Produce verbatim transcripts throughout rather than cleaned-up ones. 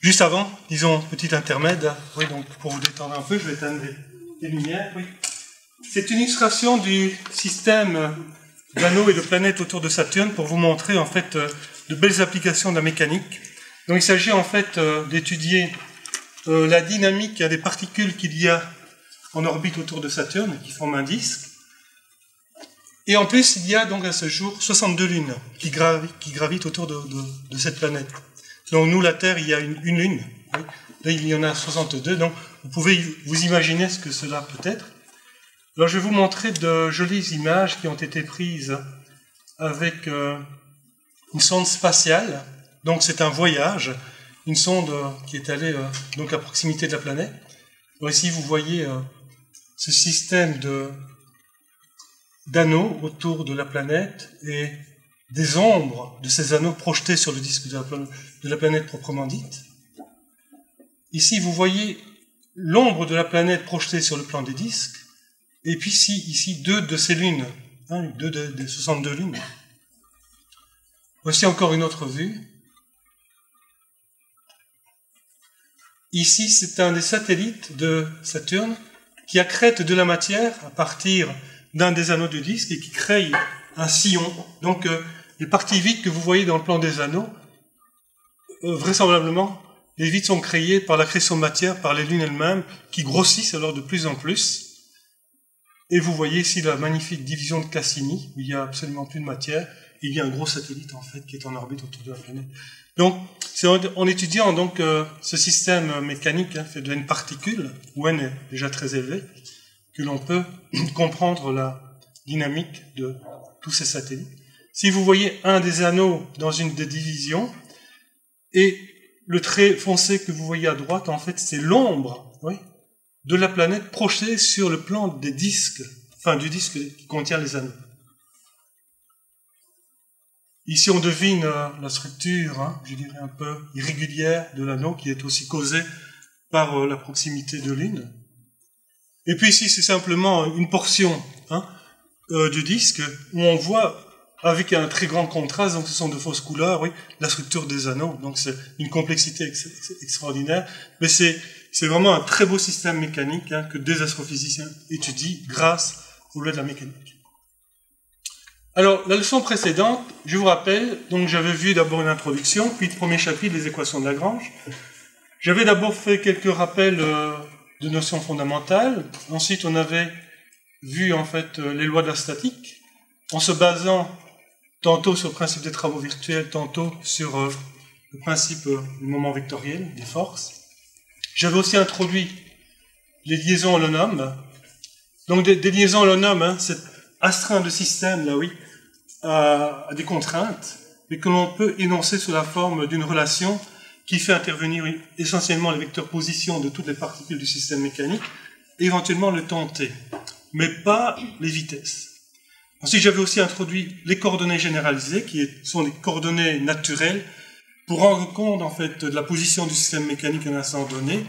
Juste avant, disons, petit intermède, oui, donc pour vous détendre un peu, je vais éteindre les lumières. Oui. C'est une illustration du système d'anneaux et de planètes autour de Saturne pour vous montrer en fait de belles applications de la mécanique. Donc il s'agit en fait d'étudier la dynamique des particules qu'il y a en orbite autour de Saturne qui forment un disque. Et en plus, il y a donc à ce jour soixante-deux lunes qui gravitent, qui gravitent autour de, de, de cette planète. Donc nous, la Terre, il y a une, une lune. Oui. Là, il y en a soixante-deux. Donc vous pouvez vous imaginer ce que cela peut être. Alors je vais vous montrer de jolies images qui ont été prises avec euh, une sonde spatiale. Donc c'est un voyage, une sonde euh, qui est allée euh, donc à proximité de la planète. Alors ici, vous voyez euh, ce système de... d'anneaux autour de la planète et des ombres de ces anneaux projetés sur le disque de la, de la planète proprement dite. Ici, vous voyez l'ombre de la planète projetée sur le plan des disques, et puis ici, ici deux de ces lunes, hein, deux des de soixante-deux lunes. Voici encore une autre vue. Ici, c'est un des satellites de Saturne qui accrète de la matière à partir d'un des anneaux du disque et qui crée un sillon. Donc euh, les parties vides que vous voyez dans le plan des anneaux, euh, vraisemblablement, les vides sont créés par la création de matière, par les lunes elles-mêmes, qui grossissent alors de plus en plus. Et vous voyez ici la magnifique division de Cassini, où il n'y a absolument plus de matière. Il y a un gros satellite en fait qui est en orbite autour de la planète. Donc c'est en, en étudiant donc euh, ce système mécanique hein, fait de n particules, où n est déjà très élevé, que l'on peut comprendre la dynamique de tous ces satellites. Si vous voyez un des anneaux dans une des divisions, et le trait foncé que vous voyez à droite, en fait, c'est l'ombre oui, de la planète projetée sur le plan des disques, enfin du disque qui contient les anneaux. Ici, on devine la structure, hein, je dirais un peu irrégulière de l'anneau, qui est aussi causée par la proximité de Lune. Et puis ici, c'est simplement une portion hein, euh, du disque où on voit, avec un très grand contraste, donc ce sont de fausses couleurs, oui, la structure des anneaux. Donc c'est une complexité ex ex extraordinaire. Mais c'est vraiment un très beau système mécanique hein, que des astrophysiciens étudient grâce aux lois de la mécanique. Alors, la leçon précédente, je vous rappelle, donc j'avais vu d'abord une introduction, puis le premier chapitre, les équations de Lagrange. J'avais d'abord fait quelques rappels... Euh, de notions fondamentales. Ensuite, on avait vu en fait les lois de la statique, en se basant tantôt sur le principe des travaux virtuels, tantôt sur euh, le principe euh, du moment vectoriel, des forces. J'avais aussi introduit les liaisons holonomes. Donc des, des liaisons holonomes, hein, c'est astreint de système, là oui, à, à des contraintes, mais que l'on peut énoncer sous la forme d'une relation qui fait intervenir essentiellement les vecteurs position de toutes les particules du système mécanique, et éventuellement le temps t, mais pas les vitesses. Ensuite, j'avais aussi introduit les coordonnées généralisées, qui sont des coordonnées naturelles, pour rendre compte en fait, de la position du système mécanique à un instant donné,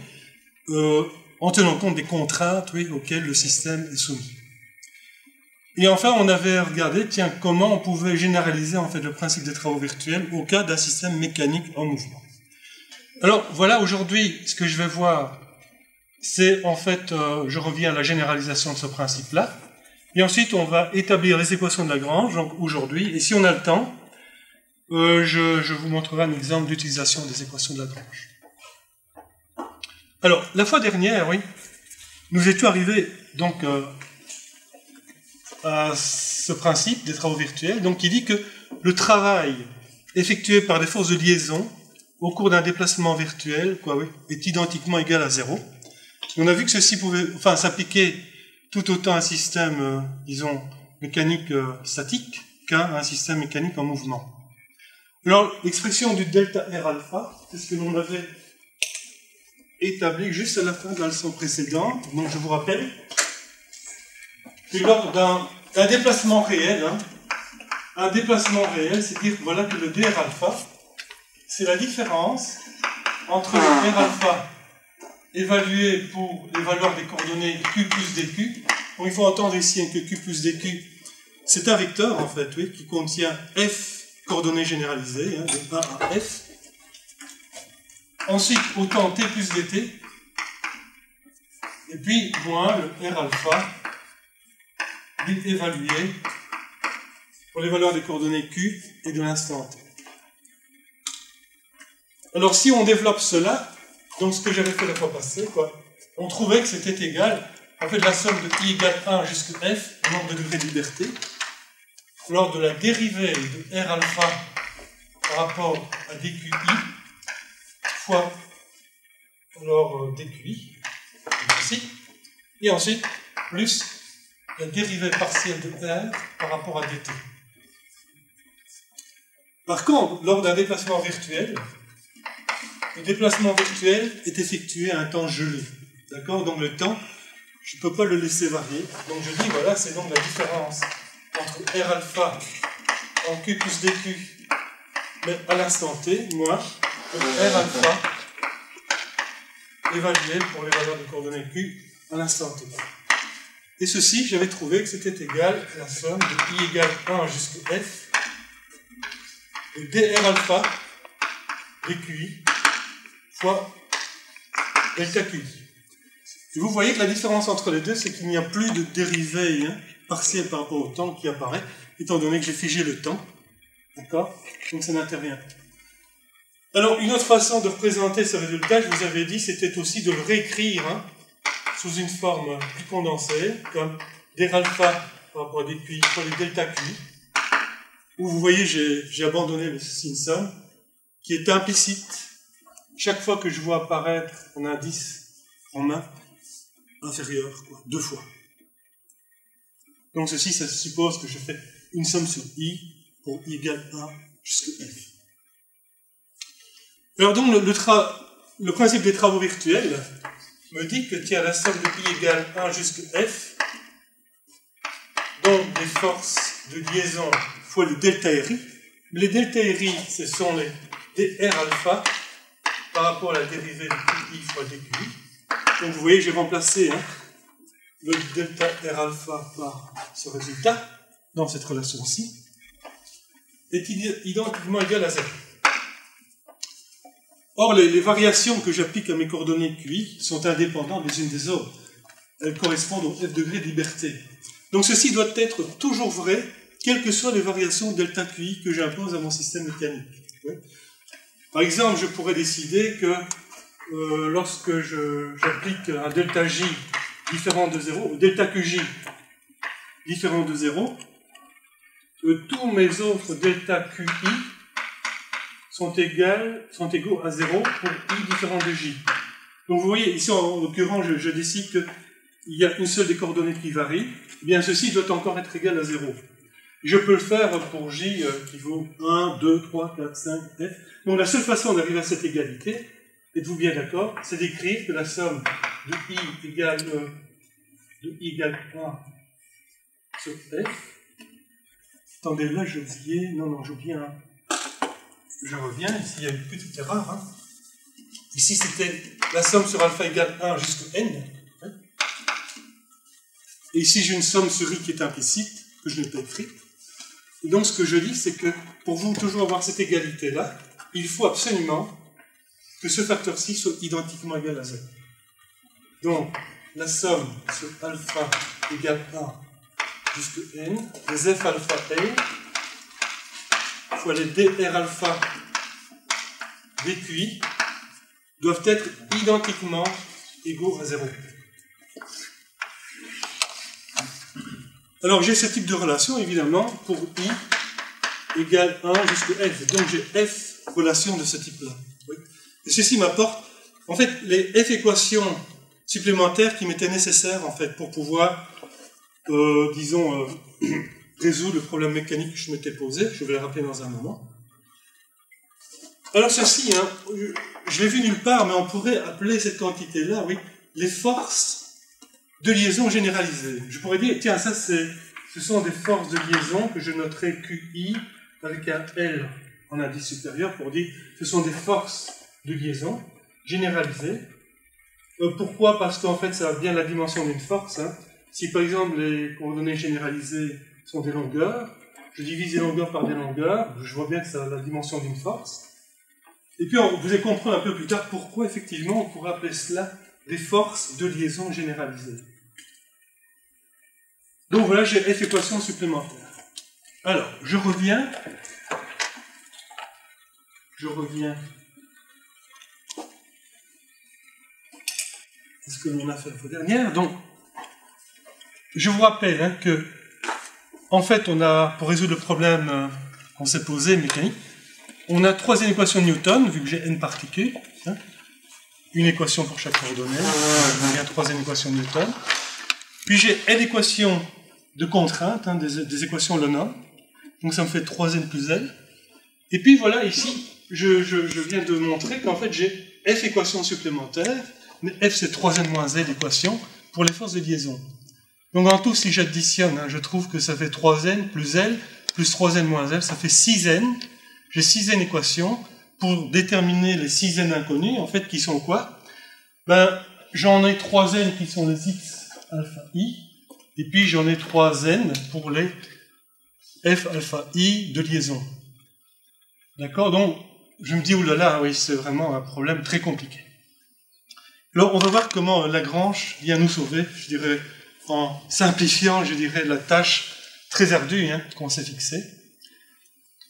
euh, en tenant compte des contraintes oui, auxquelles le système est soumis. Et enfin, on avait regardé tiens, comment on pouvait généraliser en fait, le principe des travaux virtuels au cas d'un système mécanique en mouvement. Alors voilà, aujourd'hui, ce que je vais voir, c'est en fait, euh, je reviens à la généralisation de ce principe-là, et ensuite on va établir les équations de Lagrange, donc aujourd'hui, et si on a le temps, euh, je, je vous montrerai un exemple d'utilisation des équations de Lagrange. Alors, la fois dernière, oui, nous étions arrivés donc euh, à ce principe des travaux virtuels, donc qui dit que le travail effectué par des forces de liaison au cours d'un déplacement virtuel, quoi, oui, est identiquement égal à zéro. Et on a vu que ceci pouvait, enfin, s'appliquer tout autant à un système, euh, disons, mécanique euh, statique qu'à un système mécanique en mouvement. Alors, l'expression du delta R alpha, c'est ce que l'on avait établi juste à la fin de la leçon précédente. Donc, je vous rappelle que lors d'un déplacement réel, hein, un déplacement réel, c'est dire, voilà que le dr alpha, c'est la différence entre R alpha évalué pour les valeurs des coordonnées Q plus D Q. Bon, il faut entendre ici que Q plus D Q, c'est un vecteur, en fait, oui, qui contient F coordonnées généralisées, hein, de A à F. Ensuite, au temps t plus dt, et puis moins le r alpha, lui évalué pour les valeurs des coordonnées q et de l'instant t. Alors si on développe cela, donc ce que j'avais fait la fois passée, quoi, on trouvait que c'était égal, en fait, la somme de i égale un jusqu'à f, le nombre de degrés de liberté, lors de la dérivée de r alpha par rapport à dqi, fois, alors, dqi, ici, et ensuite, plus la dérivée partielle de r par rapport à dt. Par contre, lors d'un déplacement virtuel, le déplacement virtuel est effectué à un temps gelé. D'accord? Donc le temps, je ne peux pas le laisser varier. Donc je dis, voilà, c'est donc la différence entre R alpha en Q plus dQ, mais à l'instant T, moins R alpha évalué pour les valeurs de coordonnées Q à l'instant T. Et ceci, j'avais trouvé que c'était égal à la somme de I égale un jusqu'à F, de dR alpha dQi, fois delta Q. Et vous voyez que la différence entre les deux, c'est qu'il n'y a plus de dérivée hein, partielle par rapport au temps qui apparaît, étant donné que j'ai figé le temps. D'accord? Donc ça n'intervient pas. Alors, une autre façon de représenter ce résultat, je vous avais dit, c'était aussi de le réécrire hein, sous une forme plus condensée, comme dR alpha par rapport à dQi fois le delta Q, où vous voyez, j'ai abandonné le signe somme, qui est implicite. Chaque fois que je vois apparaître un indice romain inférieur, quoi, deux fois. Donc ceci, ça suppose que je fais une somme sur i pour i égale un jusqu'à f. Alors donc, le, le, le principe des travaux virtuels me dit que tiens, la somme de i égale un jusqu'à f, donc des forces de liaison fois le delta R I. Les delta R I, ce sont les dR alpha, par rapport à la dérivée de Qi fois dQi. Donc vous voyez, j'ai remplacé hein, le delta R alpha par ce résultat, dans cette relation-ci, est identiquement égal à zéro. Or, les, les variations que j'applique à mes coordonnées Qi sont indépendantes les unes des autres. Elles correspondent au f degré de liberté. Donc ceci doit être toujours vrai, quelles que soient les variations delta Qi que j'impose à mon système mécanique. Oui. Par exemple, je pourrais décider que euh, lorsque j'applique un delta J différent de zéro, ou delta Q J différent de zéro, que tous mes autres delta Q I sont, égales, sont égaux à zéro pour I différent de J. Donc vous voyez, ici en l'occurrence, je, je décide qu'il y a une seule des coordonnées qui varie, eh bien ceci doit encore être égal à zéro. Je peux le faire pour J qui vaut un, deux, trois, quatre, cinq, F. Donc la seule façon d'arriver à cette égalité, êtes-vous bien d'accord, c'est d'écrire que la somme de I égale, de I égale un sur F. Attendez, là j'ai oublié, non, non, j'ai oublié un. Je reviens, ici il y a une petite erreur. Hein. Ici c'était la somme sur alpha égale un jusqu'à N. Et ici j'ai une somme sur I qui est implicite, que je n'ai pas écrite. Et donc, ce que je dis, c'est que pour vous toujours avoir cette égalité-là, il faut absolument que ce facteur-ci soit identiquement égal à zéro. Donc, la somme sur alpha égale un jusqu'à n, les f alpha n, fois les dr alpha dqi, doivent être identiquement égaux à zéro. Alors j'ai ce type de relation, évidemment, pour i égale un jusqu'à f. Donc j'ai f relation de ce type-là. Oui. Et ceci m'apporte, en fait, les f équations supplémentaires qui m'étaient nécessaires, en fait, pour pouvoir, euh, disons, euh, résoudre le problème mécanique que je m'étais posé. Je vais le rappeler dans un moment. Alors ceci, hein, je l'ai vu nulle part, mais on pourrait appeler cette quantité-là, oui, les forces de liaison généralisée. Je pourrais dire, tiens, ça c'est, ce sont des forces de liaison que je noterai Qi avec un L en indice supérieur pour dire, ce sont des forces de liaison généralisées. Euh, pourquoi? Parce qu'en fait, ça a bien la dimension d'une force. Hein. Si par exemple les coordonnées généralisées sont des longueurs, je divise les longueurs par des longueurs, je vois bien que ça a la dimension d'une force. Et puis on, vous allez comprendre un peu plus tard pourquoi effectivement on pourrait appeler cela des forces de liaison généralisées. Donc voilà, j'ai F équations supplémentaires. Alors, je reviens. Je reviens. C'est ce que l'on a fait la fois dernière. Donc, je vous rappelle hein, que, en fait, on a, pour résoudre le problème euh, qu'on s'est posé, mécanique, on a troisième équation de Newton, vu que j'ai n particules. Hein, une équation pour chaque coordonnée. Il y a troisième équation de Newton. Puis j'ai L équations de contraintes, hein, des, des équations Lenard. Donc ça me fait trois n plus L. Et puis voilà, ici, je, je, je viens de montrer qu'en fait j'ai F équations supplémentaires, mais F c'est trois n moins L équations pour les forces de liaison. Donc en tout, si j'additionne, hein, je trouve que ça fait trois n plus L, plus trois n moins L, ça fait six n. J'ai six n équations pour déterminer les six n inconnus, en fait, qui sont quoi? Ben, j'en ai trois n qui sont les x alpha i, et puis j'en ai trois n pour les f alpha i de liaison. D'accord? Donc, je me dis, oulala, oui, c'est vraiment un problème très compliqué. Alors, on va voir comment Lagrange vient nous sauver, je dirais, en simplifiant, je dirais, la tâche très ardue hein, qu'on s'est fixée.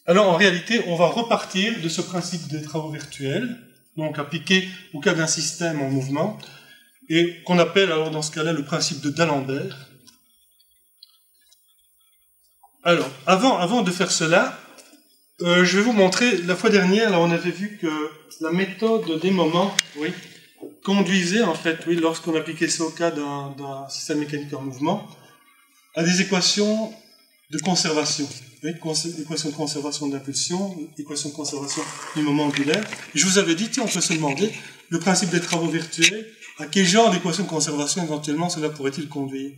Alors, en réalité, on va repartir de ce principe des travaux virtuels, donc appliqué au cas d'un système en mouvement, et qu'on appelle alors dans ce cas-là le principe de D'Alembert. Alors, avant, avant de faire cela, euh, je vais vous montrer, la fois dernière, là, on avait vu que la méthode des moments oui, conduisait, en fait, oui, lorsqu'on appliquait ça au cas d'un système mécanique en mouvement, à des équations de conservation. Oui, équation de conservation d'impulsion, équation de conservation du moment angulaire. Et je vous avais dit, tiens, on peut se demander, le principe des travaux virtuels, à quel genre d'équation de conservation éventuellement cela pourrait-il conduire?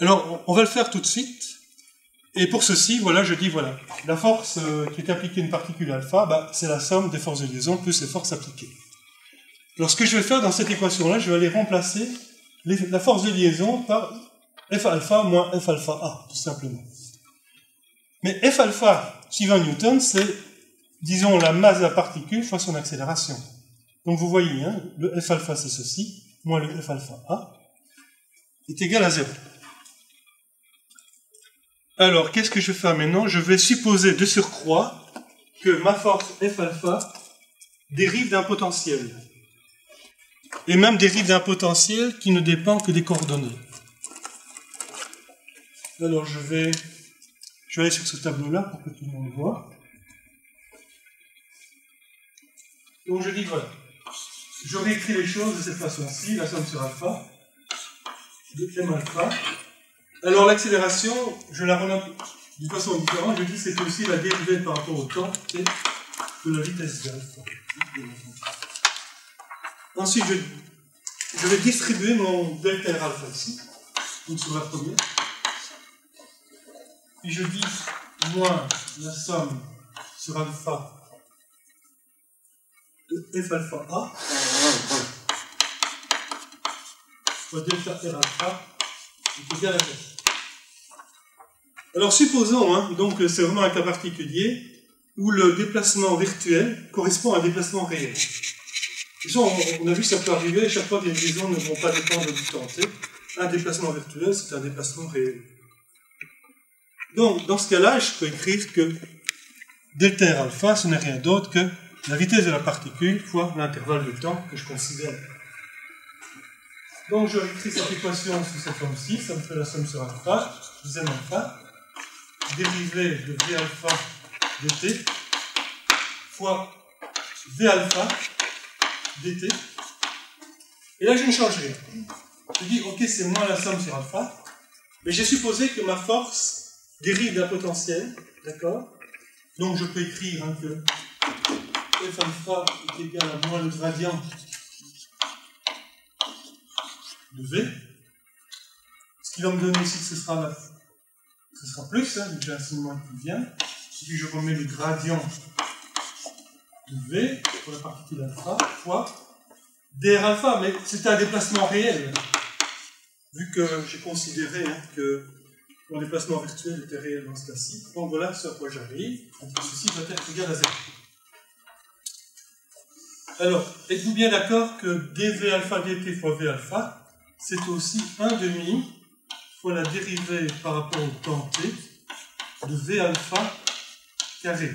Alors, on va le faire tout de suite. Et pour ceci, voilà, je dis, voilà, la force euh, qui est appliquée à une particule alpha, bah, c'est la somme des forces de liaison plus les forces appliquées. Alors, ce que je vais faire dans cette équation-là, je vais aller remplacer les, la force de liaison par F alpha moins F alpha A, tout simplement. Mais F alpha, suivant Newton, c'est, disons, la masse de la particule fois son accélération. Donc vous voyez, hein, le F alpha c'est ceci, moins le F alpha A, est égal à zéro. Alors, qu'est-ce que je vais faire maintenant? Je vais supposer de surcroît que ma force F alpha dérive d'un potentiel. Et même dérive d'un potentiel qui ne dépend que des coordonnées. Alors je vais... Je vais aller sur ce tableau-là pour que tout le monde voit. Donc je dis voilà. Je réécris les choses de cette façon-ci, la somme sur alpha, de m alpha. Alors l'accélération, je la renomme d'une façon différente, je dis c'est aussi la dérivée par rapport au temps t de la vitesse d'alpha. Ensuite, je, je vais distribuer mon delta R alpha ici, donc sur la première. Et je dis moins la somme sur alpha de F alpha A fois delta R alpha est égal à zéro. Alors supposons, hein, donc c'est vraiment un cas particulier où le déplacement virtuel correspond à un déplacement réel. On, on a vu que ça peut arriver, chaque fois que les liaisons ne vont pas dépendre du temps t. Un déplacement virtuel, c'est un déplacement réel. Donc, dans ce cas-là, je peux écrire que delta R alpha, ce n'est rien d'autre que la vitesse de la particule fois l'intervalle de temps que je considère. Donc, je réécris cette équation sous cette forme-ci, ça me fait la somme sur alpha, z alpha, dérivée de v alpha dt, fois v alpha dt. Et là, je ne change rien. Je dis, ok, c'est moins la somme sur alpha, mais j'ai supposé que ma force dérive d'un potentiel, d'accord? Donc je peux écrire hein, que F alpha est égal à moins le gradient de V. Ce qui va me donner ici que ce sera, la... ce sera plus, hein, j'ai un signe moins qui vient. Et puis je remets le gradient de V pour la particule alpha fois dr alpha, mais c'est un déplacement réel, vu que j'ai considéré hein, que mon déplacement virtuel était réel dans ce cas-ci. Donc voilà ce à quoi j'arrive. Ceci va être égal à zéro. Alors, êtes-vous bien d'accord que dv alpha dt fois v alpha, c'est aussi un demi fois la dérivée par rapport au temps t de v alpha carré.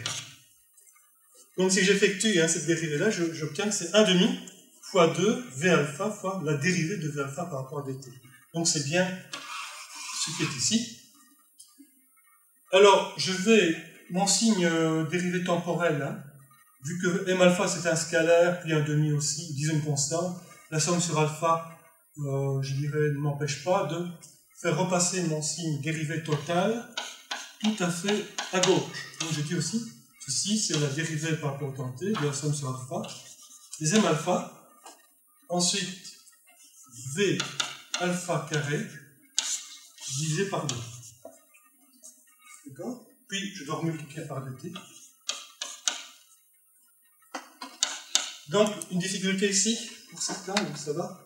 Donc si j'effectue hein, cette dérivée-là, j'obtiens que c'est un demi fois deux v alpha fois la dérivée de v alpha par rapport à dt. Donc c'est bien ce qui est ici. Alors, je vais, mon signe euh, dérivé temporel, hein, vu que m alpha c'est un scalaire, puis un demi aussi, disons une constante, la somme sur alpha, euh, je dirais, ne m'empêche pas de faire repasser mon signe dérivé total tout à fait à gauche. Donc je dis aussi, ceci c'est la dérivée par rapport au temps t de la somme sur alpha, des m alpha, ensuite v alpha carré divisé par deux. D'accord ? Puis je dois remultiplier par dt. Donc, une difficulté ici, pour certains, donc ça va.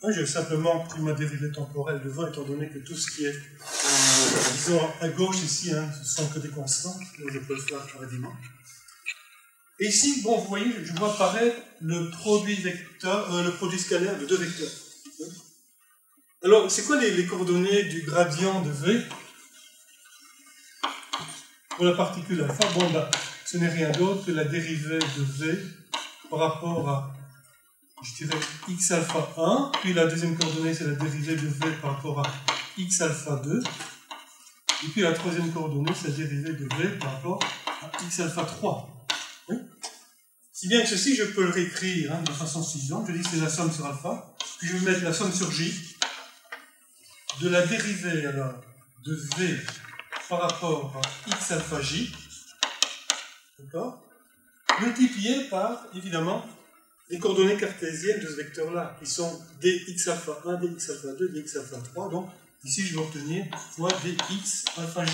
Moi, j'ai simplement pris ma dérivée temporelle devant, étant donné que tout ce qui est, euh, disons, à gauche ici, hein, ce sont que des constantes, donc je peux le faire carrément. Et ici, bon, vous voyez, je vois apparaître le produit vecteur, euh, le produit scalaire de deux vecteurs. Alors, c'est quoi les, les coordonnées du gradient de V pour la particule alpha? Bon, bah, ce n'est rien d'autre que la dérivée de V par rapport à, je dirais, x alpha un. Puis la deuxième coordonnée, c'est la dérivée de V par rapport à x alpha deux. Et puis la troisième coordonnée, c'est la dérivée de V par rapport à x alpha trois. Oui. Si bien que ceci, je peux le réécrire hein, de façon suivante. Je dis que c'est la somme sur alpha. Puis je vais mettre la somme sur j de la dérivée alors, de V par rapport à x alpha j, d'accord, multiplié par, évidemment, les coordonnées cartésiennes de ce vecteur-là, qui sont dx alpha un, dx alpha deux, dx alpha trois, donc ici je vais obtenir fois dx alpha j.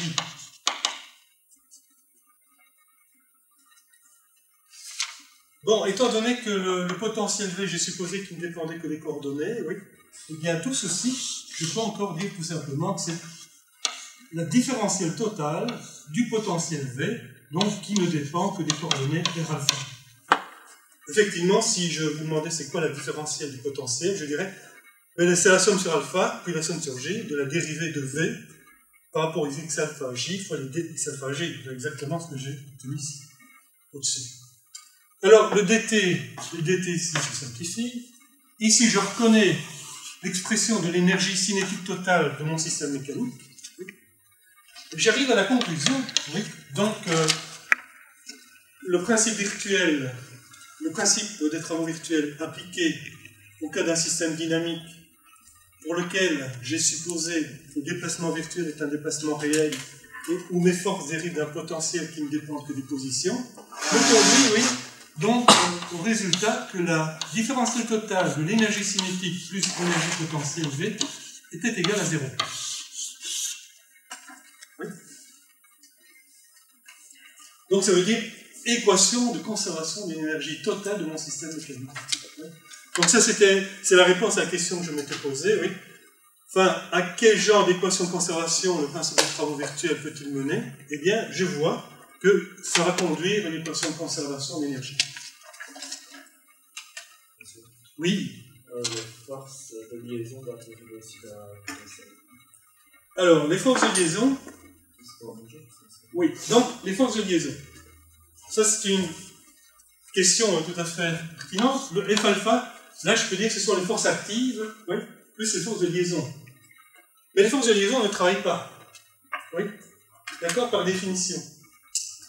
Bon, étant donné que le, le potentiel V, j'ai supposé qu'il ne dépendait que des coordonnées, oui, eh bien tout ceci, je peux encore dire tout simplement que c'est la différentielle totale du potentiel V, donc qui ne dépend que des coordonnées R alpha. Effectivement, si je vous demandais c'est quoi la différentielle du potentiel, je dirais c'est la somme sur alpha, puis la somme sur j, de la dérivée de V par rapport aux x alpha j fois les dx alpha j, c'est exactement ce que j'ai obtenu ici, au-dessus. Alors, le dt, le dt ici se simplifie. Ici, je reconnais l'expression de l'énergie cinétique totale de mon système mécanique. J'arrive à la conclusion. Oui. Donc, euh, le principe virtuel, le principe des travaux virtuels appliqué au cas d'un système dynamique pour lequel j'ai supposé que le déplacement virtuel est un déplacement réel et où mes forces dérivent d'un potentiel qui ne dépend que des positions, me conduit, oui, donc au résultat que la différentielle totale de l'énergie cinétique plus l'énergie potentielle V était égale à zéro. Oui. Donc ça veut dire équation de conservation de l'énergie totale de mon système mécanique. Donc ça c'était c'est la réponse à la question que je m'étais posée. Oui. Enfin, à quel genre d'équation de conservation le principe des travaux virtuels peut-il mener? Eh bien, je vois que ça va conduire à une équation de conservation d'énergie. Oui. Euh, les forces de liaison doivent être aussi à... Alors, les forces de liaison. Oui. Donc, les forces de liaison. Ça, c'est une question tout à fait pertinente. Le F alpha, là, je peux dire que ce sont les forces actives, oui, plus les forces de liaison. Mais les forces de liaison ne travaillent pas. Oui. D'accord, par définition.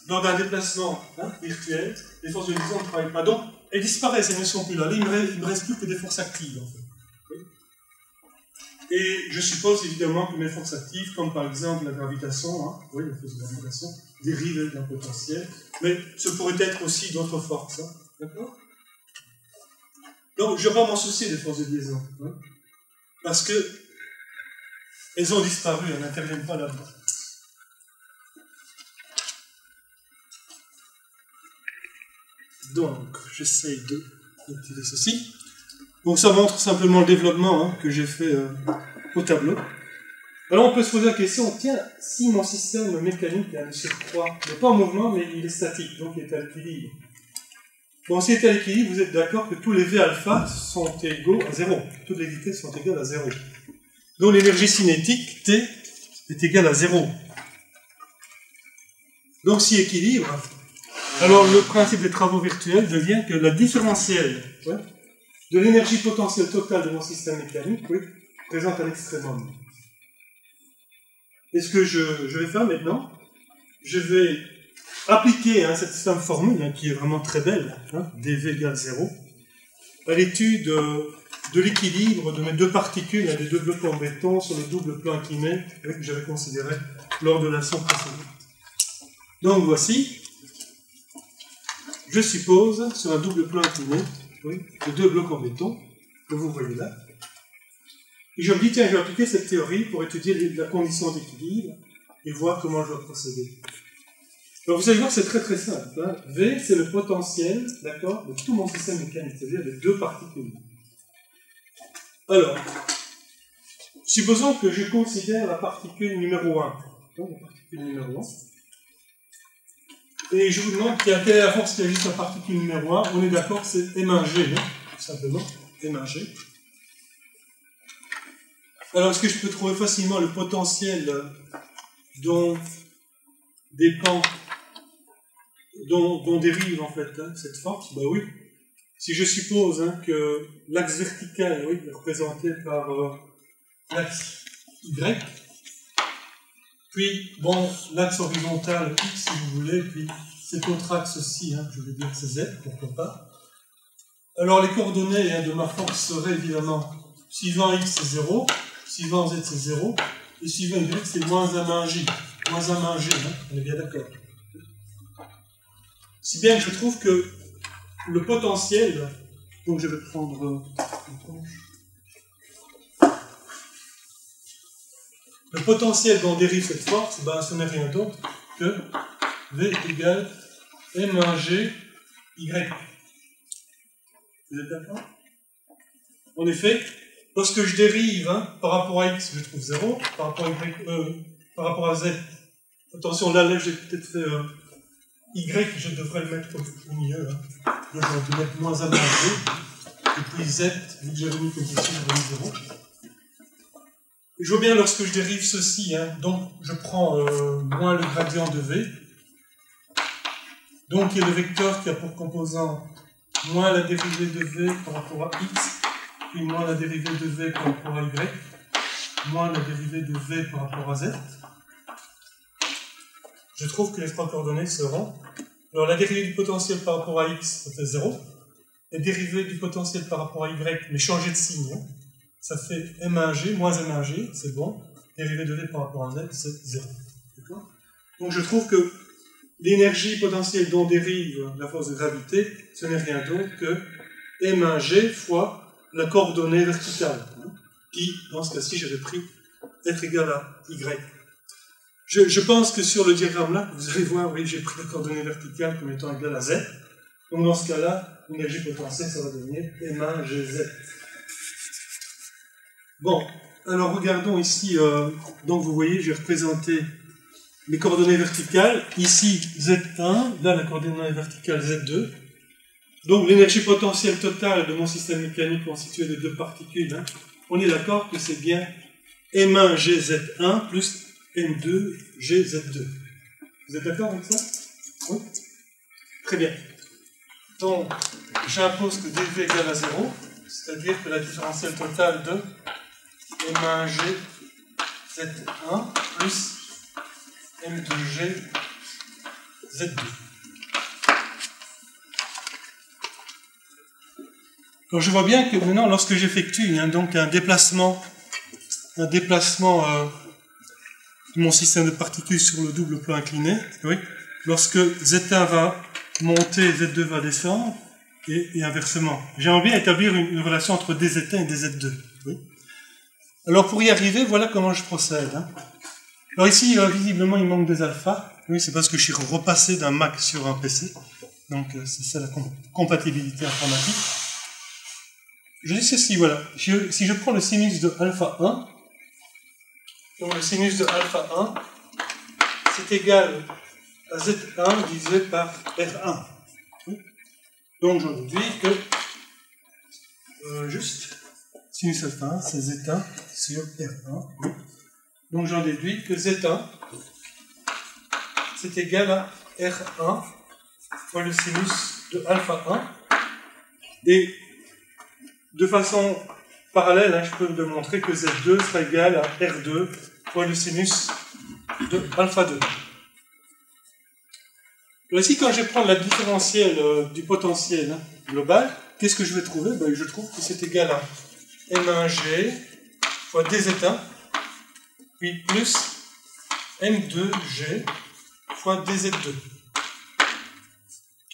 Lors d'un déplacement hein, virtuel, les forces de liaison ne travaillent pas. Donc, elles disparaissent, elles ne sont plus là. Là, il ne me reste plus que des forces actives, en fait. Oui. Et je suppose, évidemment, que mes forces actives, comme par exemple la gravitation, hein, oui, les forces de gravitation, dérivent d'un potentiel, mais ce pourrait être aussi d'autres forces. Hein. D'accord? Donc, je vais pas m'en soucier des forces de liaison, oui, parce que elles ont disparu, elles n'interviennent pas là-bas. Donc, j'essaye de activer ceci. Donc, ça montre simplement le développement hein, que j'ai fait euh, au tableau. Alors on peut se poser la question, tiens, si mon système mécanique a un surcroît n'est pas en mouvement, mais il est statique, donc il est à l'équilibre. Bon, si il est à l'équilibre, vous êtes d'accord que tous les V alpha sont égaux à zéro. Toutes les vitesses sont égales à zéro. Donc l'énergie cinétique, T, est égale à zéro. Donc si équilibre, alors le principe des travaux virtuels devient que la différentielle ouais, de l'énergie potentielle totale de mon système mécanique oui, présente un extrémum. Et ce que je, je vais faire maintenant, je vais appliquer hein, cette simple formule hein, qui est vraiment très belle, hein, dV égale zéro, à l'étude euh, de l'équilibre de mes deux particules, hein, des deux blocs en béton sur le double plan incliné que j'avais considéré lors de la leçon précédente. Donc voici, je suppose sur un double plan incliné, oui, de deux blocs en béton que vous voyez là. Et je me dis, tiens, je vais appliquer cette théorie pour étudier la condition d'équilibre et voir comment je vais procéder. Alors vous allez voir, c'est très très simple. Hein. V, c'est le potentiel, d'accord, de tout mon système mécanique, c'est-à-dire de deux particules. Alors, supposons que je considère la particule numéro un. Donc la particule numéro un. Et je vous demande quelle est la force qui agit sur la particule numéro un. On est d'accord, c'est M un G, hein, tout simplement, M un G. Alors, est-ce que je peux trouver facilement le potentiel dont dépend, dont, dont dérive en fait hein, cette force? Ben oui. Si je suppose hein, que l'axe vertical oui, est représenté par euh, l'axe Y, puis bon, l'axe horizontal X si vous voulez, puis cet autre axe-ci, hein, je vais dire c'est Z, pourquoi pas. Alors les coordonnées hein, de ma force seraient évidemment suivant X c'est zéro, suivant Z c'est zéro, et suivant Y c'est moins M un J. Moins M un G, hein, on est bien d'accord. Si bien que je trouve que le potentiel, donc je vais prendre une planche, le potentiel dont dérive cette force, ben, ce n'est rien d'autre que V égale M un G Y. Vous êtes d'accord? En effet, lorsque je dérive hein, par rapport à X, je trouve zéro, par rapport à Y, euh, par rapport à Z, attention, là, là j'ai peut-être fait euh, Y, je devrais le mettre au milieu. Hein. Là, je vais mettre moins un moins deux. Et puis Z, vu que j'ai remis comme ceci, je remis zéro. Et je vois bien lorsque je dérive ceci, hein, donc je prends euh, moins le gradient de V. Donc il y a le vecteur qui a pour composant moins la dérivée de V par rapport à X, puis moins la dérivée de V par rapport à Y, moins la dérivée de V par rapport à Z. Je trouve que les trois coordonnées seront... Alors la dérivée du potentiel par rapport à X, ça fait zéro. La dérivée du potentiel par rapport à Y, mais changer de signe, hein, ça fait M un G, moins M un G, c'est bon. Dérivée de V par rapport à Z, c'est zéro. D'accord ? Donc je trouve que l'énergie potentielle dont dérive la force de gravité, ce n'est rien d'autre que M un G fois la coordonnée verticale, hein, qui, dans ce cas-ci, j'avais pris être égal à Y. Je, je pense que sur le diagramme là, vous allez voir, oui, j'ai pris la coordonnée verticale comme étant égale à Z. Donc dans ce cas-là, l'énergie potentielle, ça va devenir M un G Z. Bon, alors regardons ici, euh, donc vous voyez, j'ai représenté les coordonnées verticales. Ici, Z un, là, la coordonnée verticale Z deux. Donc l'énergie potentielle totale de mon système mécanique constitué de deux particules, hein, on est d'accord que c'est bien M un G Z un plus M deux G Z deux. Vous êtes d'accord avec ça? Oui. Très bien. Donc, j'impose que dV égale à zéro, c'est-à-dire que la différentielle totale de M un G Z un plus M deux G Z deux. Alors, je vois bien que maintenant, lorsque j'effectue hein, donc un déplacement, un déplacement euh, mon système de particules sur le double plan incliné, oui. Lorsque Z un va monter, Z deux va descendre, et, et inversement. J'aimerais bien établir une, une relation entre D Z un et D Z deux. Oui. Alors pour y arriver, voilà comment je procède. Hein. Alors ici, euh, visiblement, il manque des alphas. Oui, c'est parce que je suis repassé d'un Mac sur un P C. Donc euh, c'est ça la com compatibilité informatique. Je dis ceci, voilà. Je, si je prends le sinus de alpha un, donc le sinus de alpha un, c'est égal à Z un divisé par R un. Donc je vous dis que euh, juste sinus alpha un, c'est Z un sur R un. Donc j'en déduis que Z un, c'est égal à R un fois le sinus de alpha un. Et de façon parallèle, hein, je peux démontrer que Z deux sera égal à R deux fois le sinus de alpha deux. Alors ici, quand je vais prendre la différentielle euh, du potentiel hein, global, qu'est-ce que je vais trouver? Ben, je trouve que c'est égal à M un G fois D Z un, puis plus M deux G fois D Z deux.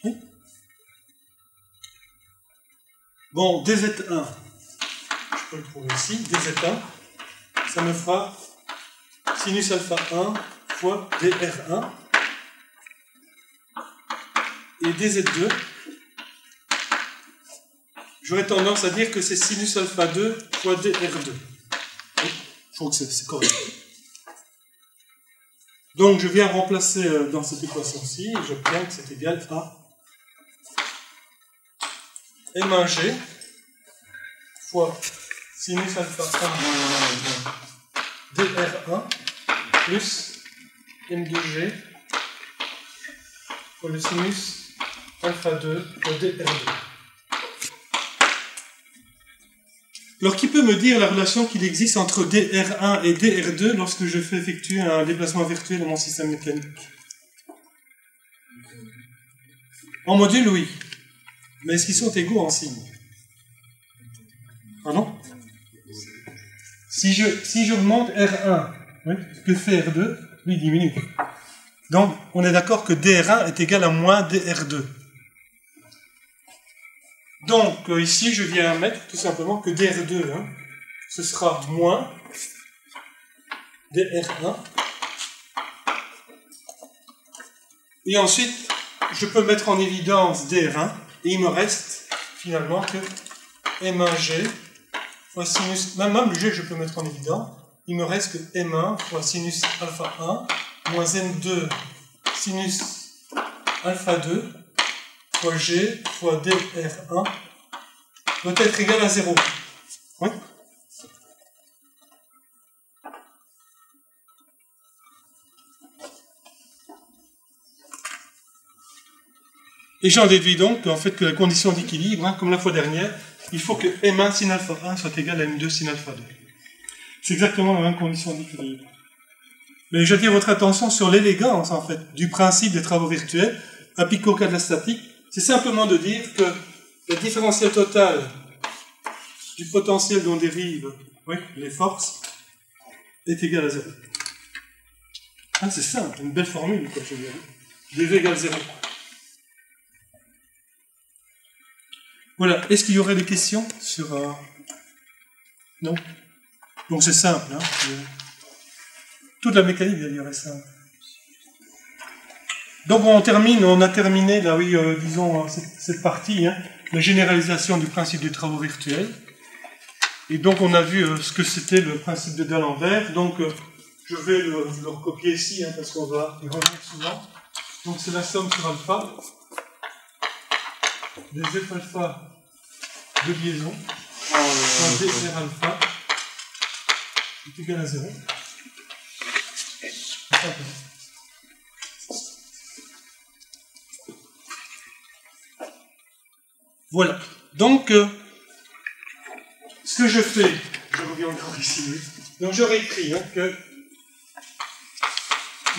Oui. Bon, D Z un, je peux le trouver ici, D Z un, ça me fera sinus alpha un fois D R un. Et D Z deux, j'aurais tendance à dire que c'est sinus alpha deux fois D R deux. Je trouve que c'est correct. Donc je viens remplacer dans cette équation-ci, et j'obtiens que c'est égal à M un G fois sinus alpha un D R un plus M deux G fois le sinus alpha deux fois D R deux. Alors, qui peut me dire la relation qu'il existe entre D R un et D R deux lorsque je fais effectuer un déplacement virtuel dans mon système mécanique? En module, oui. Mais est-ce qu'ils sont égaux en signe? Pardon? Si je, si j'augmente R un, oui, que fait R deux? Lui, il diminue. Donc, on est d'accord que D R un est égal à moins D R deux. Donc, ici, je viens mettre tout simplement que D R deux, hein, ce sera moins D R un. Et ensuite, je peux mettre en évidence D R un, et il me reste finalement que M un G fois sinus... Même, même le G, je peux mettre en évidence. Il me reste que M un fois sinus alpha un moins M deux sinus alpha deux fois G fois D R un doit être égal à zéro. Oui. Et j'en déduis donc en fait que la condition d'équilibre, hein, comme la fois dernière, il faut que M un sin alpha un soit égal à M deux sin alpha deux. C'est exactement la même condition d'équilibre. Mais j'attire votre attention sur l'élégance, en fait, du principe des travaux virtuels, appliqué au cas de la statique. C'est simplement de dire que le différentiel total du potentiel dont dérivent oui, les forces est égal à zéro. Ah, c'est simple, une belle formule, quoi, je veux dire. dV égale zéro. Voilà. Est-ce qu'il y aurait des questions sur... Euh... Non. Donc c'est simple, hein. Toute la mécanique, d'ailleurs, est simple. Donc, on termine, on a terminé, là, oui, euh, disons, cette, cette partie, hein, la généralisation du principe des travaux virtuels. Et donc, on a vu euh, ce que c'était le principe de D'Alembert. Donc, euh, je vais le, le recopier ici, hein, parce qu'on va y revenir souvent. Donc, c'est la somme sur alpha des F alpha de liaison oh, sur D R alpha est égal à zéro. Voilà. Donc, euh, ce que je fais, je reviens encore ici. Donc, je réécris hein, que